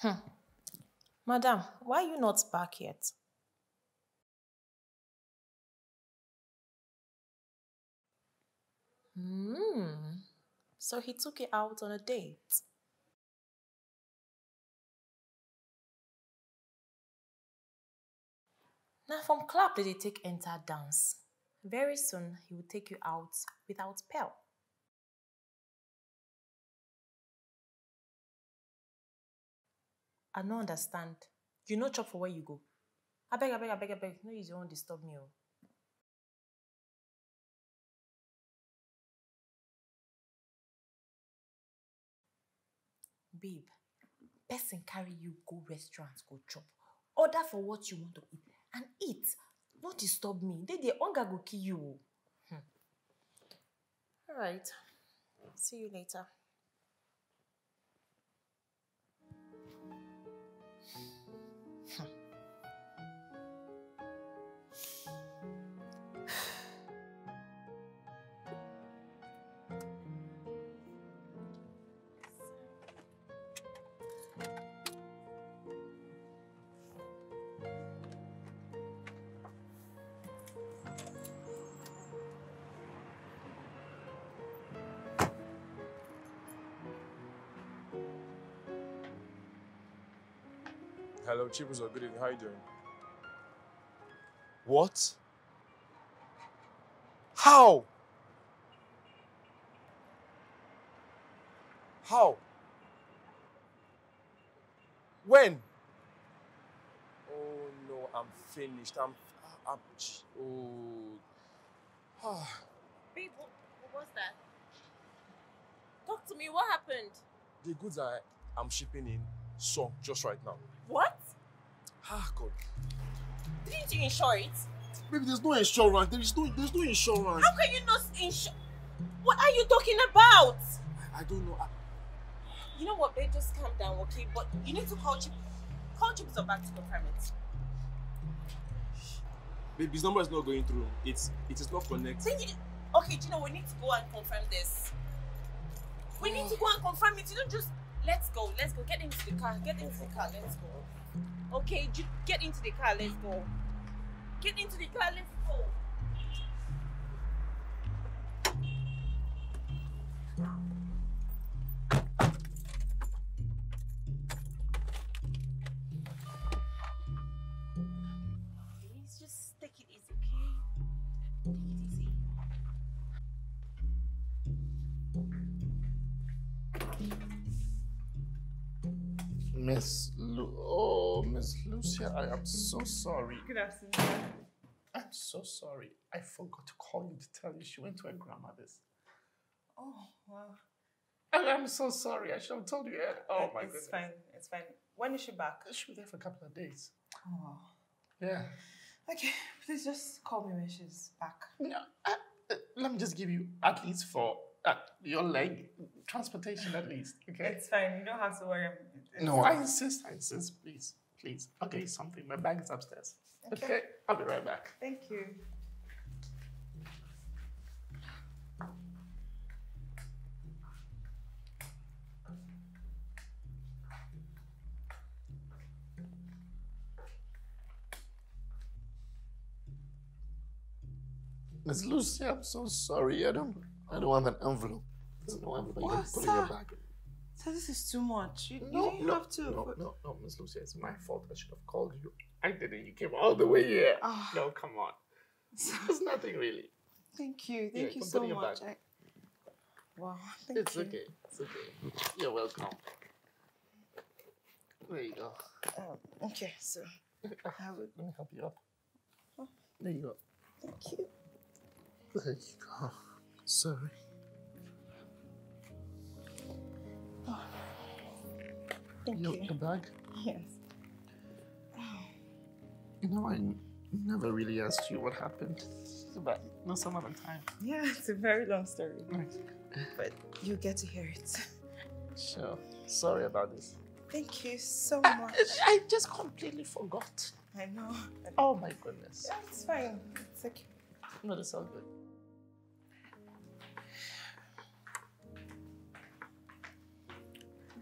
Hmm. Madam, why are you not back yet? Hmm. So he took you out on a date. Now from club did he take enter dance. Very soon he will take you out without Pearl. I don't understand. You know chop for where you go. I beg, I beg, I beg, I beg. No, you don't disturb me. Babe, person carry you go restaurants, go chop. Order for what you want to eat. And eat. Don't disturb me. They the hunger go kill you. Hmm. All right. See you later. Hello, Chibuzo. Good evening. How are you doing? What? How? How? When? Oh no, I'm finished. I'm. I'm oh. Babe, what, what was that? Talk to me. What happened? The goods I I'm shipping in, so just right now. What? Ah, God. Didn't you insure it? Baby, there's no insurance. There is no. There's no insurance. How can you not insure? What are you talking about? I don't know. I... You know what, babe? Just calm down, okay? But you need to call Chip. Call Chip is back to confirm it. Babe, his number is not going through. It's it is not connected. You, okay, do you know we need to go and confirm this? We need to go and confirm it. You don't just let's go. Let's go. Get into the car. Get into the car. Let's go. Okay, you, get into the car. Let's go. Get into the car. Let's go. Miss Lu oh, Miss Lucia, I am so sorry. Good afternoon. I'm so sorry. I forgot to call you to tell you she went to her grandmother's. Oh, wow. And I'm so sorry. I should have told you earlier. Oh, my goodness. It's fine. It's fine. When is she back? She was there for a couple of days. Oh. Yeah. Okay. Please just call me when she's back. No, I, uh, let me just give you at least four. Uh, your leg transportation, at least. Okay, it's fine. You don't have to worry. It's no, fine. I insist. I insist. Please, please. Okay, something. My bag is upstairs. Okay. Okay, I'll be right back. Thank you. Miss Lucy, I'm so sorry. I don't. I don't have an envelope. There's no envelope. What, you can put sir? In your bag. Sir, this is too much. You, no, you no, have to. No, no, no, Miss Lucia, it's my fault. I should have called you. I didn't. You came all the way here. Oh. No, come on. There's nothing really. Thank you. Thank yeah, you so much. I... Wow. Thank it's you. okay. It's okay. You're welcome. There you go. Um, okay, so. I would... Let me help you up. Oh. There you go. Thank you. There you go. Sorry. Oh. Thank you. Your bag? Yes. Oh. You know, I never really asked you what happened. But no, some other time. Yeah, it's a very long story. Right. But you get to hear it. Sure. Sorry about this. Thank you so I, much. I just completely forgot. I know. Oh my goodness. Yeah, it's fine. It's okay. No, it's all good.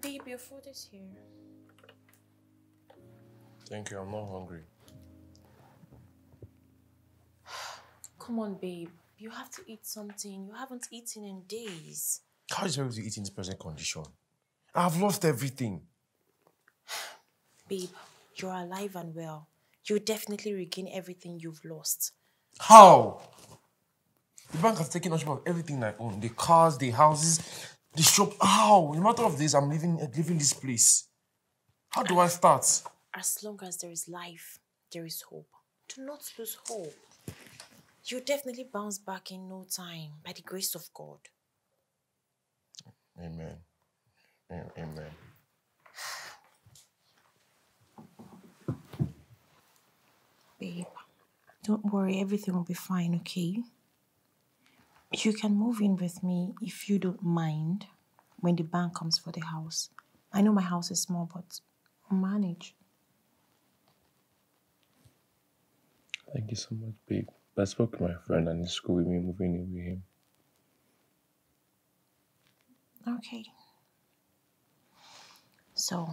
Babe, your food is here. Thank you, I'm not hungry. Come on, babe. You have to eat something. You haven't eaten in days. How is you able to eat in this present condition? I've lost everything. Babe, you're alive and well. You'll definitely regain everything you've lost. How? The bank has taken ownership of everything I own. The cars, the houses. The shop, how? In a matter of days, I'm leaving, leaving this place. How do I start? As long as there is life, there is hope. Do not lose hope. You'll definitely bounce back in no time, by the grace of God. Amen. Amen. Babe, don't worry. Everything will be fine, okay? You can move in with me if you don't mind when the bank comes for the house. I know my house is small, but I'll manage. Thank you so much, babe. I spoke to my friend and he's cool with me moving in with him. Okay. So,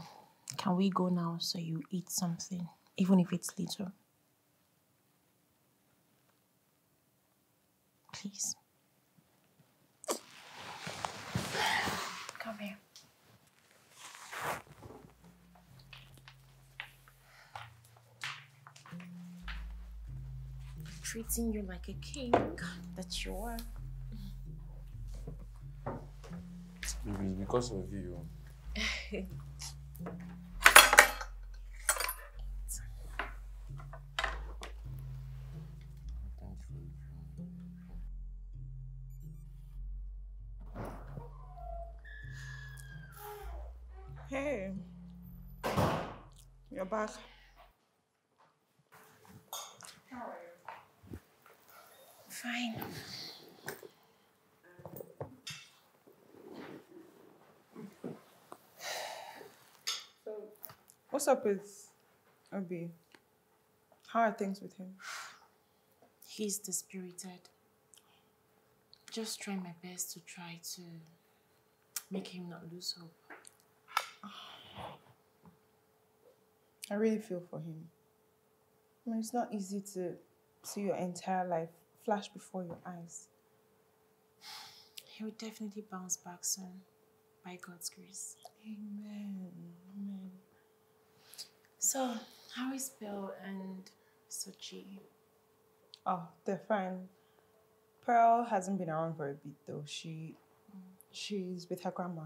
can we go now so you eat something, even if it's little? Please. Come here. treating you like a king that you are. Baby, it's because of you. Hey, you're back. How are you? Fine. So, what's up with Obi? How are things with him? He's dispirited. Just trying my best to try to make him not lose hope. I really feel for him. I mean, it's not easy to see your entire life flash before your eyes. He will definitely bounce back soon, by God's grace. Amen. Amen. So, how is Pearl and Sochi? Oh, they're fine. Pearl hasn't been around for a bit though. She, mm. she's with her grandma.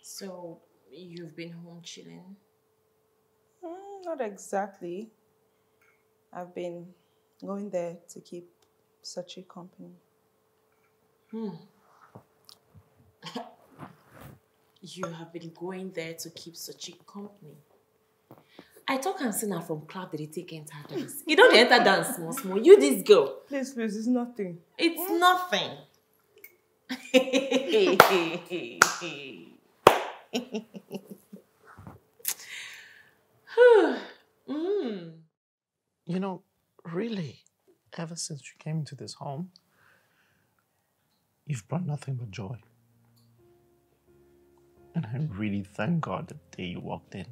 So, you've been home chilling? Mm, not exactly. I've been going there to keep Sochi company. Hmm. You have been going there to keep Sochi company? I talk and see now from club that they take enter dance. You don't enter dance, small, small. You this girl. Please, please, it's nothing. It's mm. nothing. Hey, hey, hey, hey. mm. You know, really, ever since you came into this home, you've brought nothing but joy. And I really thank God the day you walked in.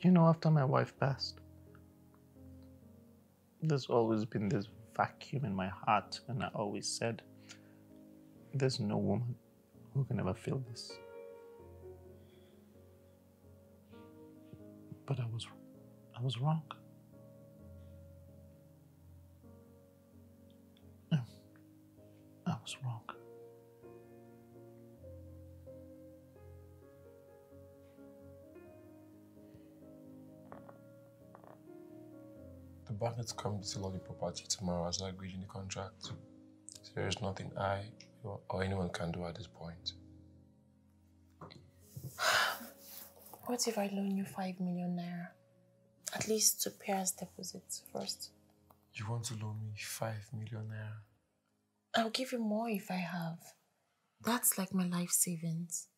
You know, after my wife passed, there's always been this vacuum in my heart, and I always said, there's no woman who can ever feel this. But I was, I was wrong. I was wrong. The bandits come to steal all the property tomorrow as I agreed in the contract. So there is nothing I or anyone can do at this point. What if I loan you five million naira? At least to pay as deposits first. You want to loan me five million naira? I'll give you more if I have. That's like my life savings.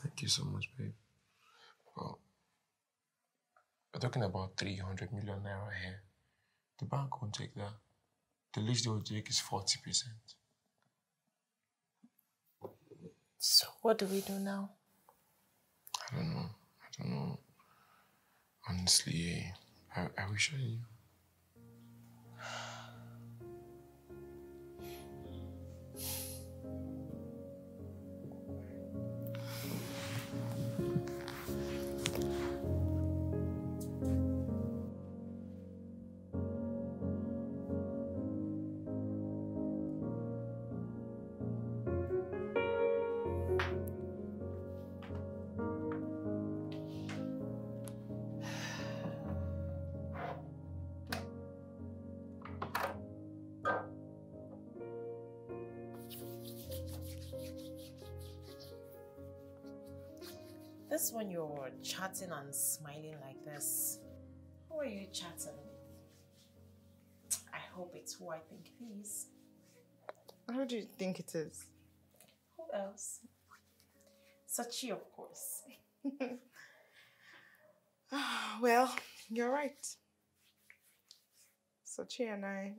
Thank you so much, babe. Well, we're talking about three hundred million naira here. The bank won't take that. The least they will take is forty percent. So what do we do now? I don't know. I don't know. Honestly, I, I wish I knew. That's when you're chatting and smiling like this. Who are you chatting with? I hope it's who I think it is. Who do you think it is? Who else? Sochi, of course. Well, you're right. Sochi and I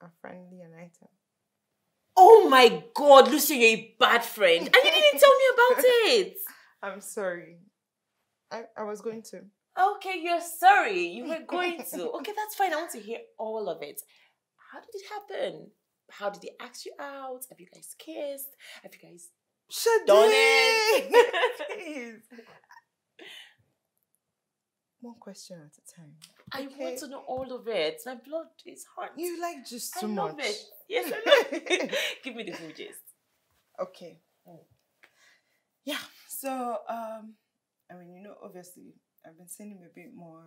are friendly and item. Oh my God, Lucia, you're a bad friend. And you didn't tell me about it. I'm sorry. I, I was going to. Okay, you're sorry. You were going to. Okay, that's fine. I want to hear all of it. How did it happen? how did he ask you out? Have you guys kissed? Have you guys Shade. done it? One question at a time. I okay. want to know all of it. My blood is hot. You like just too much. I love much. it. Yes, I love it. Give me the full gist. Okay. Oh. Yeah. So, um, I mean, you know, obviously, I've been seeing him a bit more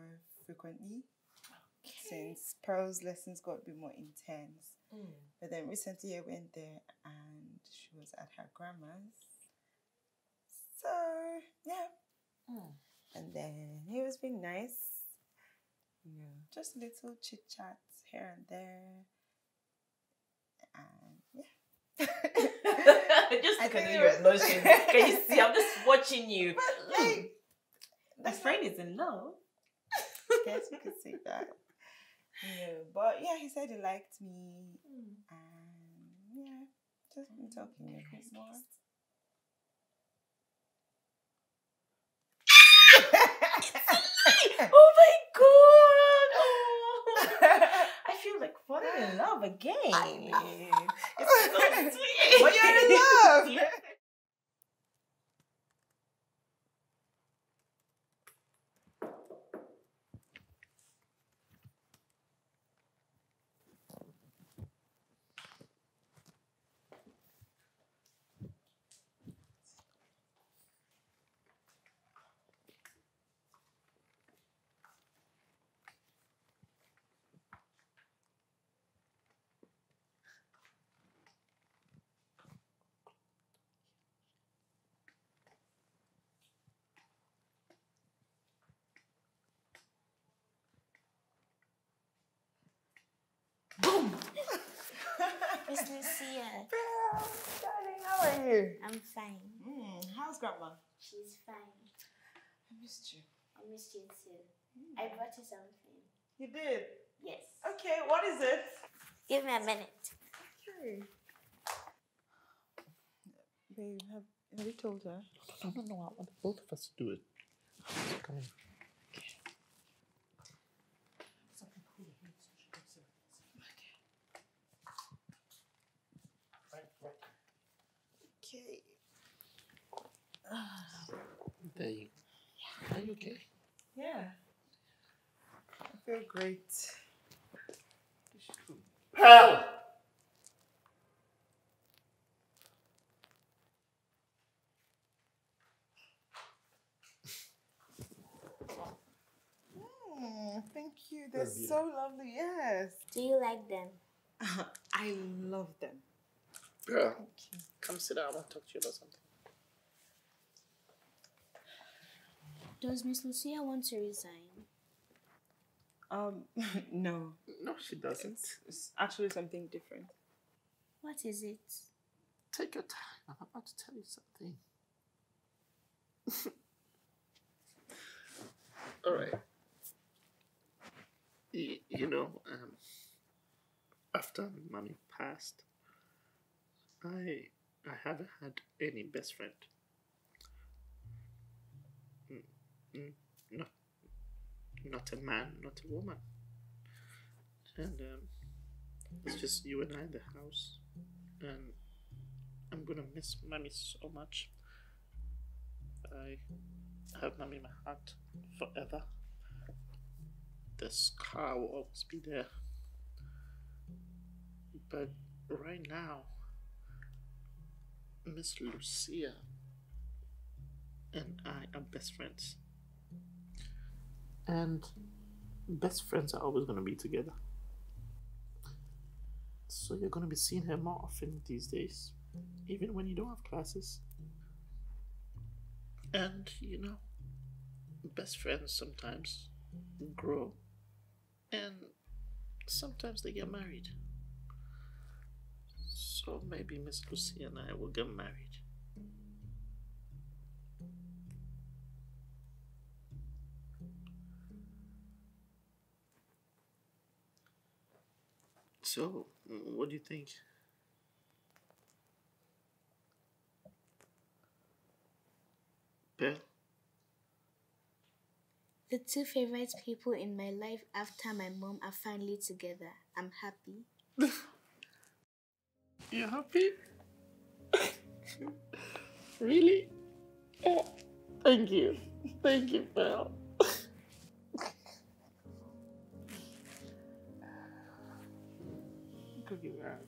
frequently okay. since Pearl's lessons got a bit more intense. Mm. But then recently, I went there and she was at her grandma's. So, yeah. Mm. And then he was being nice, you know, just little chit chats here and there, and yeah. Just look at your emotions. Can you see? I'm just watching you. But like, my friend is in love. I guess you could say that. You know, but yeah, he said he liked me, mm. and yeah, just been talking a bit more. Oh my god! Oh. I feel like falling in love again. I mean, it's so sweet. But you're in love. Yeah. Miss Lucia. Pearl, darling, how are you? I'm fine. Mm, how's Grandma? She's fine. I missed you. I missed you too. Mm. I brought you something. You did? Yes. Okay, what is it? Give me a minute. Okay. Babe, have, have you told her? No, no, no, I want both of us to do it. Come on. There you go. Are you okay? Yeah. I feel great. Pearl! Mm, thank you. They're Love so you. lovely. Yes. Do you like them? Uh, I love them. Pearl, come sit down. I want to talk to you about something. Does Miss Lucia want to resign? Um, no. No, she doesn't. It's, it's actually something different. What is it? Take your time. I'm about to tell you something. All right. You, you know, um, after Mommy passed, I I haven't had any best friend. Mm, not, not a man, not a woman, and um, it's just you and I in the house, and I'm gonna miss Mommy so much. I have Mommy in my heart forever. The scar will always be there, but right now, Miss Lucia and I are best friends. And best friends are always going to be together. So you're going to be seeing her more often these days, even when you don't have classes. And, you know, best friends sometimes grow and sometimes they get married. So maybe Miss Lucia and I will get married. So, what do you think? Pearl? The two favorite people in my life after my mom are finally together. I'm happy. You're happy? Really? Oh, thank you. Thank you, Pearl. Give me a hug.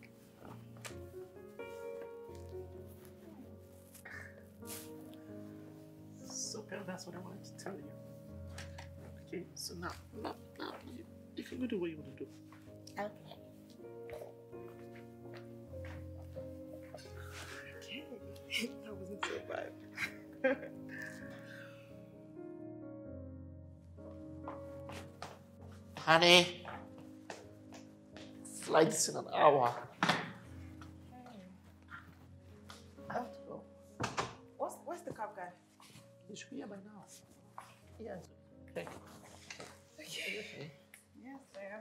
So, Pearl, that's what I wanted to tell you. Okay, so now, now, now, you, you can go do what you want to do. Okay. That wasn't so bad. Honey, flight's in an hour. Hey. I have to go. What's, where's the cab guy? He should be here by now. Yes. Okay. Okay. Okay. Yes, I am.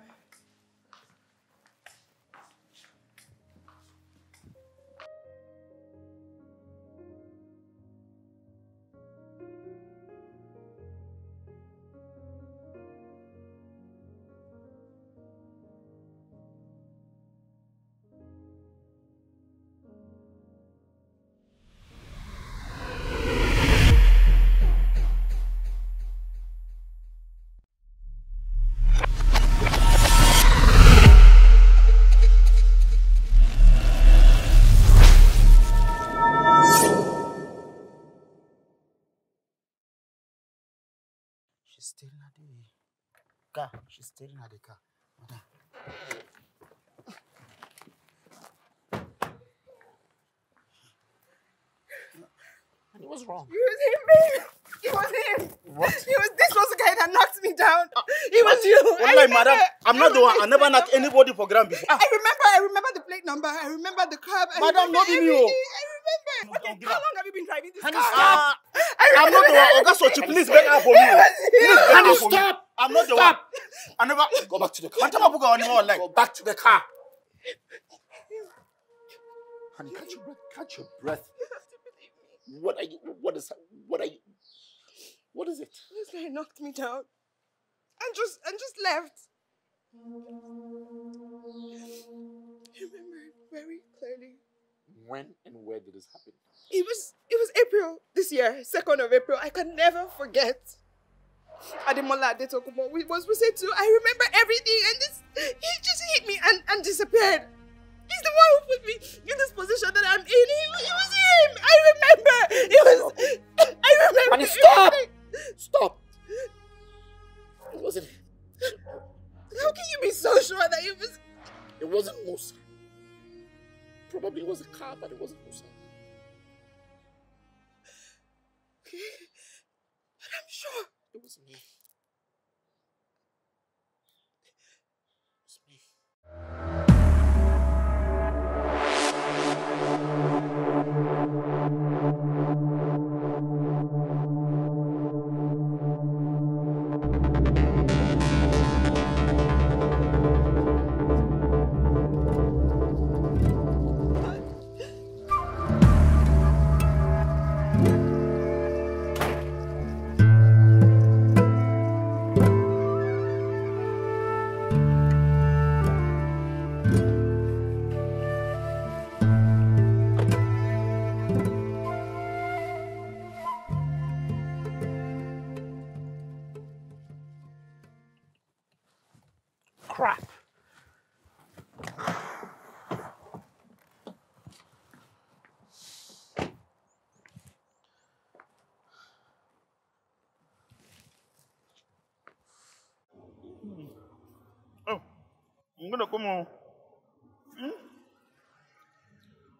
She's staring at the car. She's staring at the car. Honey, what's wrong? It was him, babe. It was him. What? It was, this was the guy that knocked me down. Uh, it was you. Well, I like, remember, madam, I'm not the one. I never knocked anybody for ground before. Ah. I remember. I remember the plate number. I remember the cab. I madam, not in you. I remember. No, okay, how long have you been driving this Honey, car? Uh, I'm not the one. Oga Sochi, please back up for me. Please back up for me. I'm not the one. I never go back to the car. Go back to the car. Honey, catch your breath. Catch your breath. What are you? What is? What are you? What is it? This guy knocked me down, and just and just left. I remember it very clearly. When and where did this happen? It was it was April this year, second of April. I can never forget. Ademola Adetokumo was said to. I remember everything, and this he just hit me and, and disappeared. He's the one who put me in this position that I'm in. He, it was him. I remember. It was. Stop. I remember. Honey, stop. It was, stop. It wasn't. How can you be so sure that it was? It wasn't Musa. Probably it was a car, but it wasn't Musa. Okay, but I'm sure it was me. It was me. Crap. Mm. Oh, I'm gonna come on. Hmm?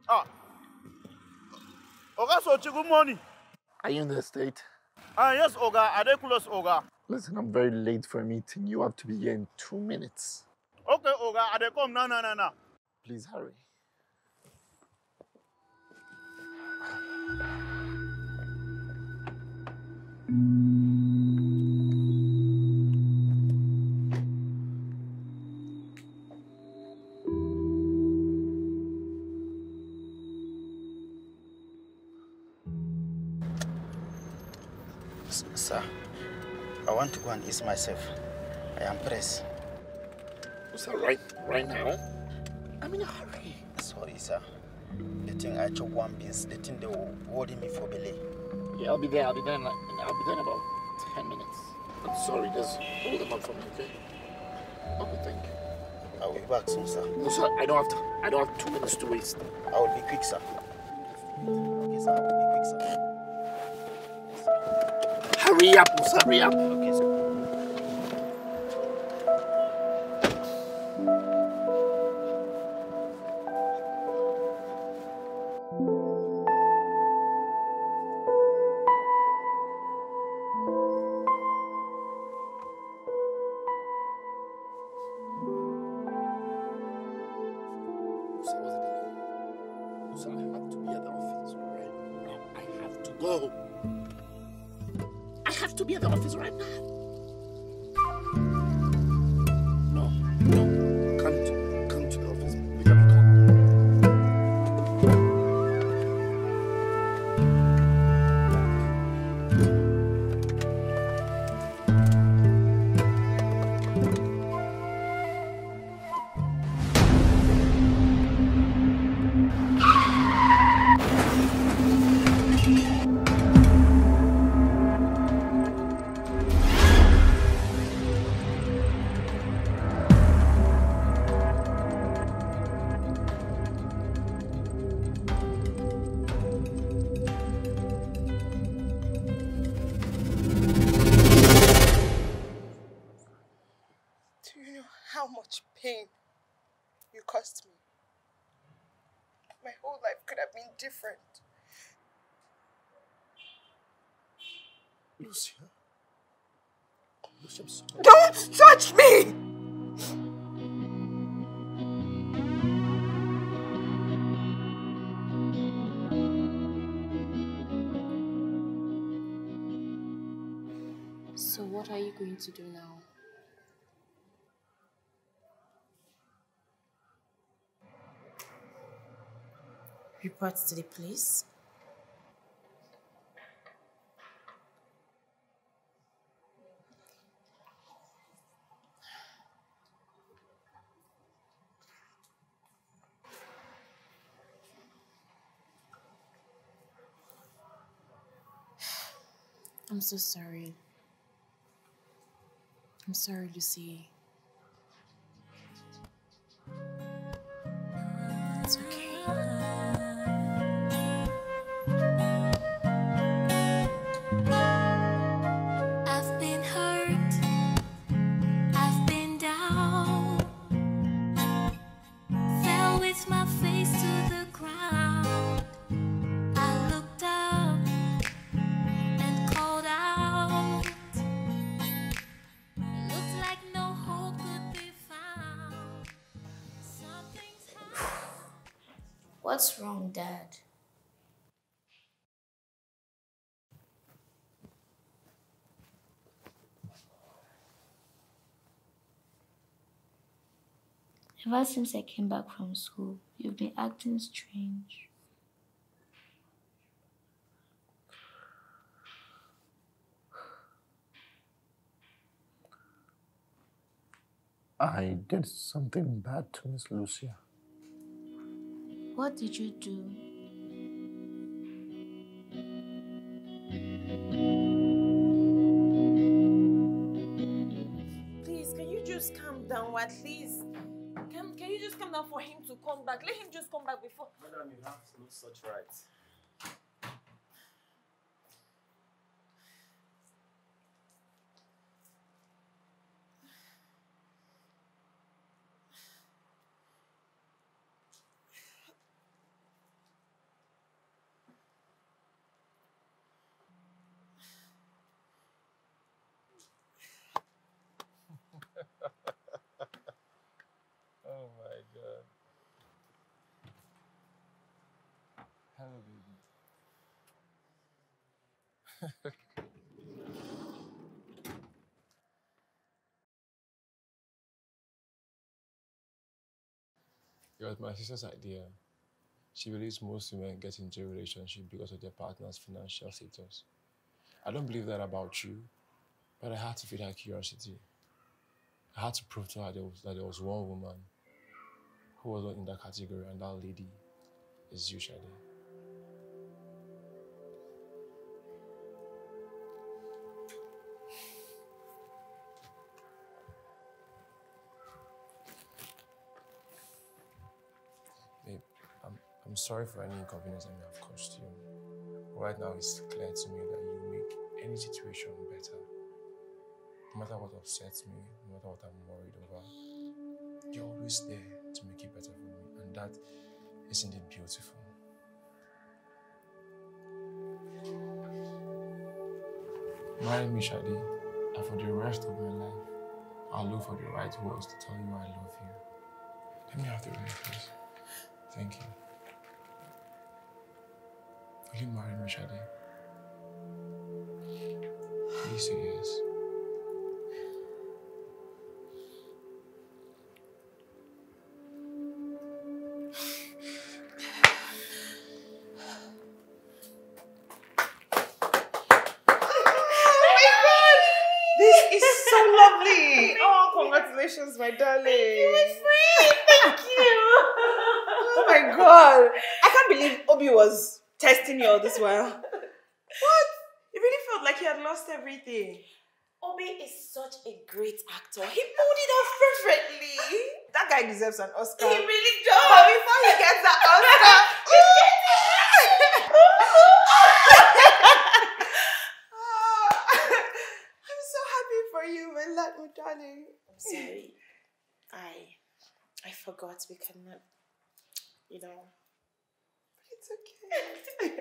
Ah. Oga Sochi, good morning. Are you in the state? Ah, yes, Oga. Are they close, Oga? Listen, I'm very late for a meeting. You have to be here in two minutes. Okay, Oga, I come now, now, now, now. Please hurry. Sir. I want to go and ease myself. I am pressed. Sir, right, right now? I'm in a hurry. Sorry, sir. The thing I chop one beans, the thing they were holding me for belay. Yeah, I'll be there, I'll be there, in, I'll be there in about ten minutes. I'm sorry, just hold them up for me, okay? Okay, thank you. I will be back soon, sir. No, sir, I don't have to, I don't have two minutes to waste. I will be quick, sir. Okay, sir, I will be quick, sir. Yes, sir. Hurry up, Musa, hurry up. Okay, sir. Different. Lucia? Lucia, I'm sorry. Don't touch me! So what are you going to do now? Report to the police. I'm so sorry. I'm sorry, Lucy. It's okay. What's wrong, Dad? Ever since I came back from school, you've been acting strange. I did something bad to Miss Lucia. What did you do? Please, can you just calm down, what? Please. Can, can you just calm down for him to come back? Let him just come back before... Madam, you have no such rights. It was my sister's idea. She believes most women get into a relationship because of their partner's financial status. I don't believe that about you, but I had to feed her curiosity. I had to prove to her that there was, that there was one woman who was not in that category, and that lady is usually. Babe, I'm, I'm sorry for any inconvenience I may have caused you. Right now, it's clear to me that you make any situation better. No matter what upsets me, no matter what I'm worried over, you're always there to make it better for me, and that is indeed beautiful. Marry me, Shade, and for the rest of my life, I'll look for the right words to tell you I love you. Let me have the ring, please. Thank you. Will you marry me, Shade? Please say yes. My darling. Thank you, my friend. Thank you. Oh my god. I can't believe Obi was testing you all this while. What? It really felt like he had lost everything. Obi is such a great actor. He pulled it off perfectly. That guy deserves an Oscar. He really does. But before he gets that Oscar, oh, I'm so happy for you, my little darling. I'm sorry. I, I forgot we cannot, you know. But it's okay.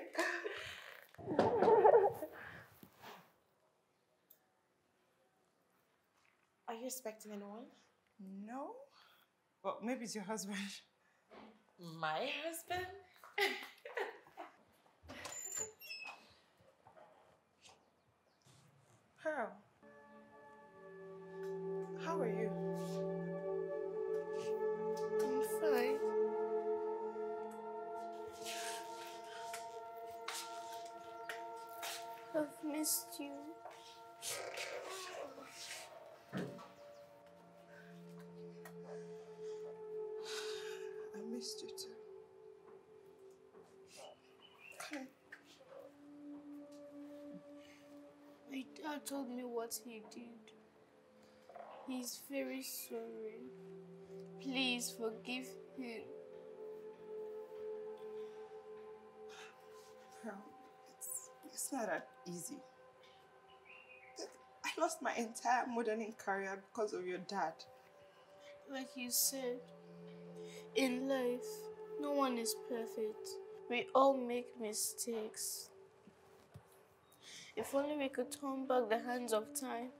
Are you expecting anyone? No. Well, maybe it's your husband. My husband? Pearl, how are you? I've missed you. I missed you too. Come in. My dad told me what he did. He's very sorry. Please forgive him. Pearl, it's, it's not that easy. I lost my entire modeling career because of your dad. Like you said, in life, no one is perfect. We all make mistakes. If only we could turn back the hands of time,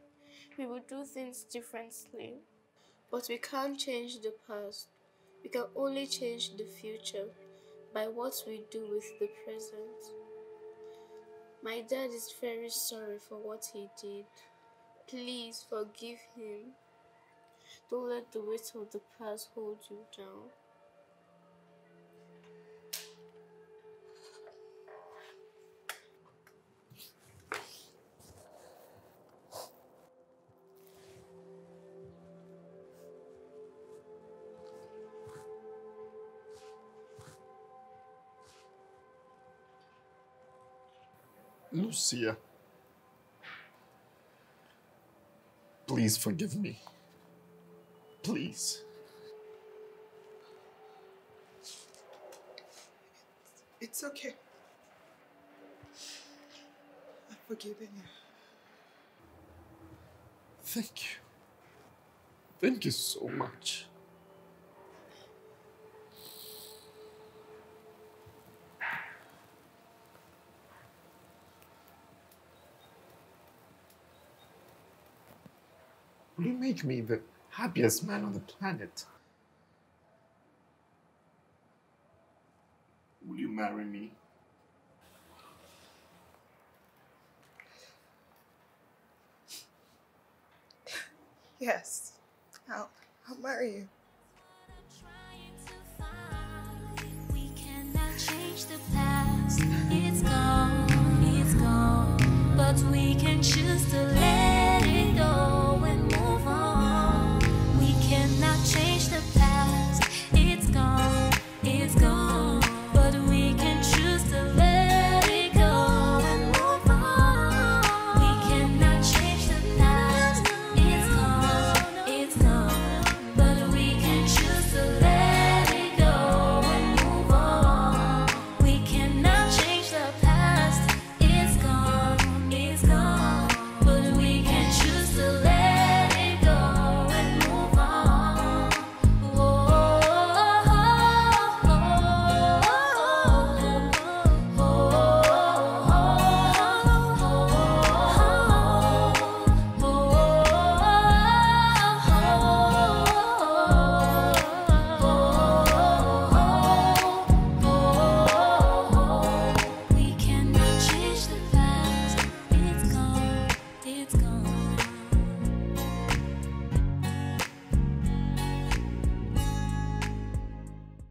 we would do things differently. But we can't change the past. We can only change the future by what we do with the present. My dad is very sorry for what he did. Please forgive him. Don't let the weight of the past hold you down. Lucia, please forgive me. Please. It's okay. I've forgiven you. Thank you. Thank you so much. You make me the happiest man on the planet. Will you marry me? Yes, I'll, I'll marry you. We cannot change the past.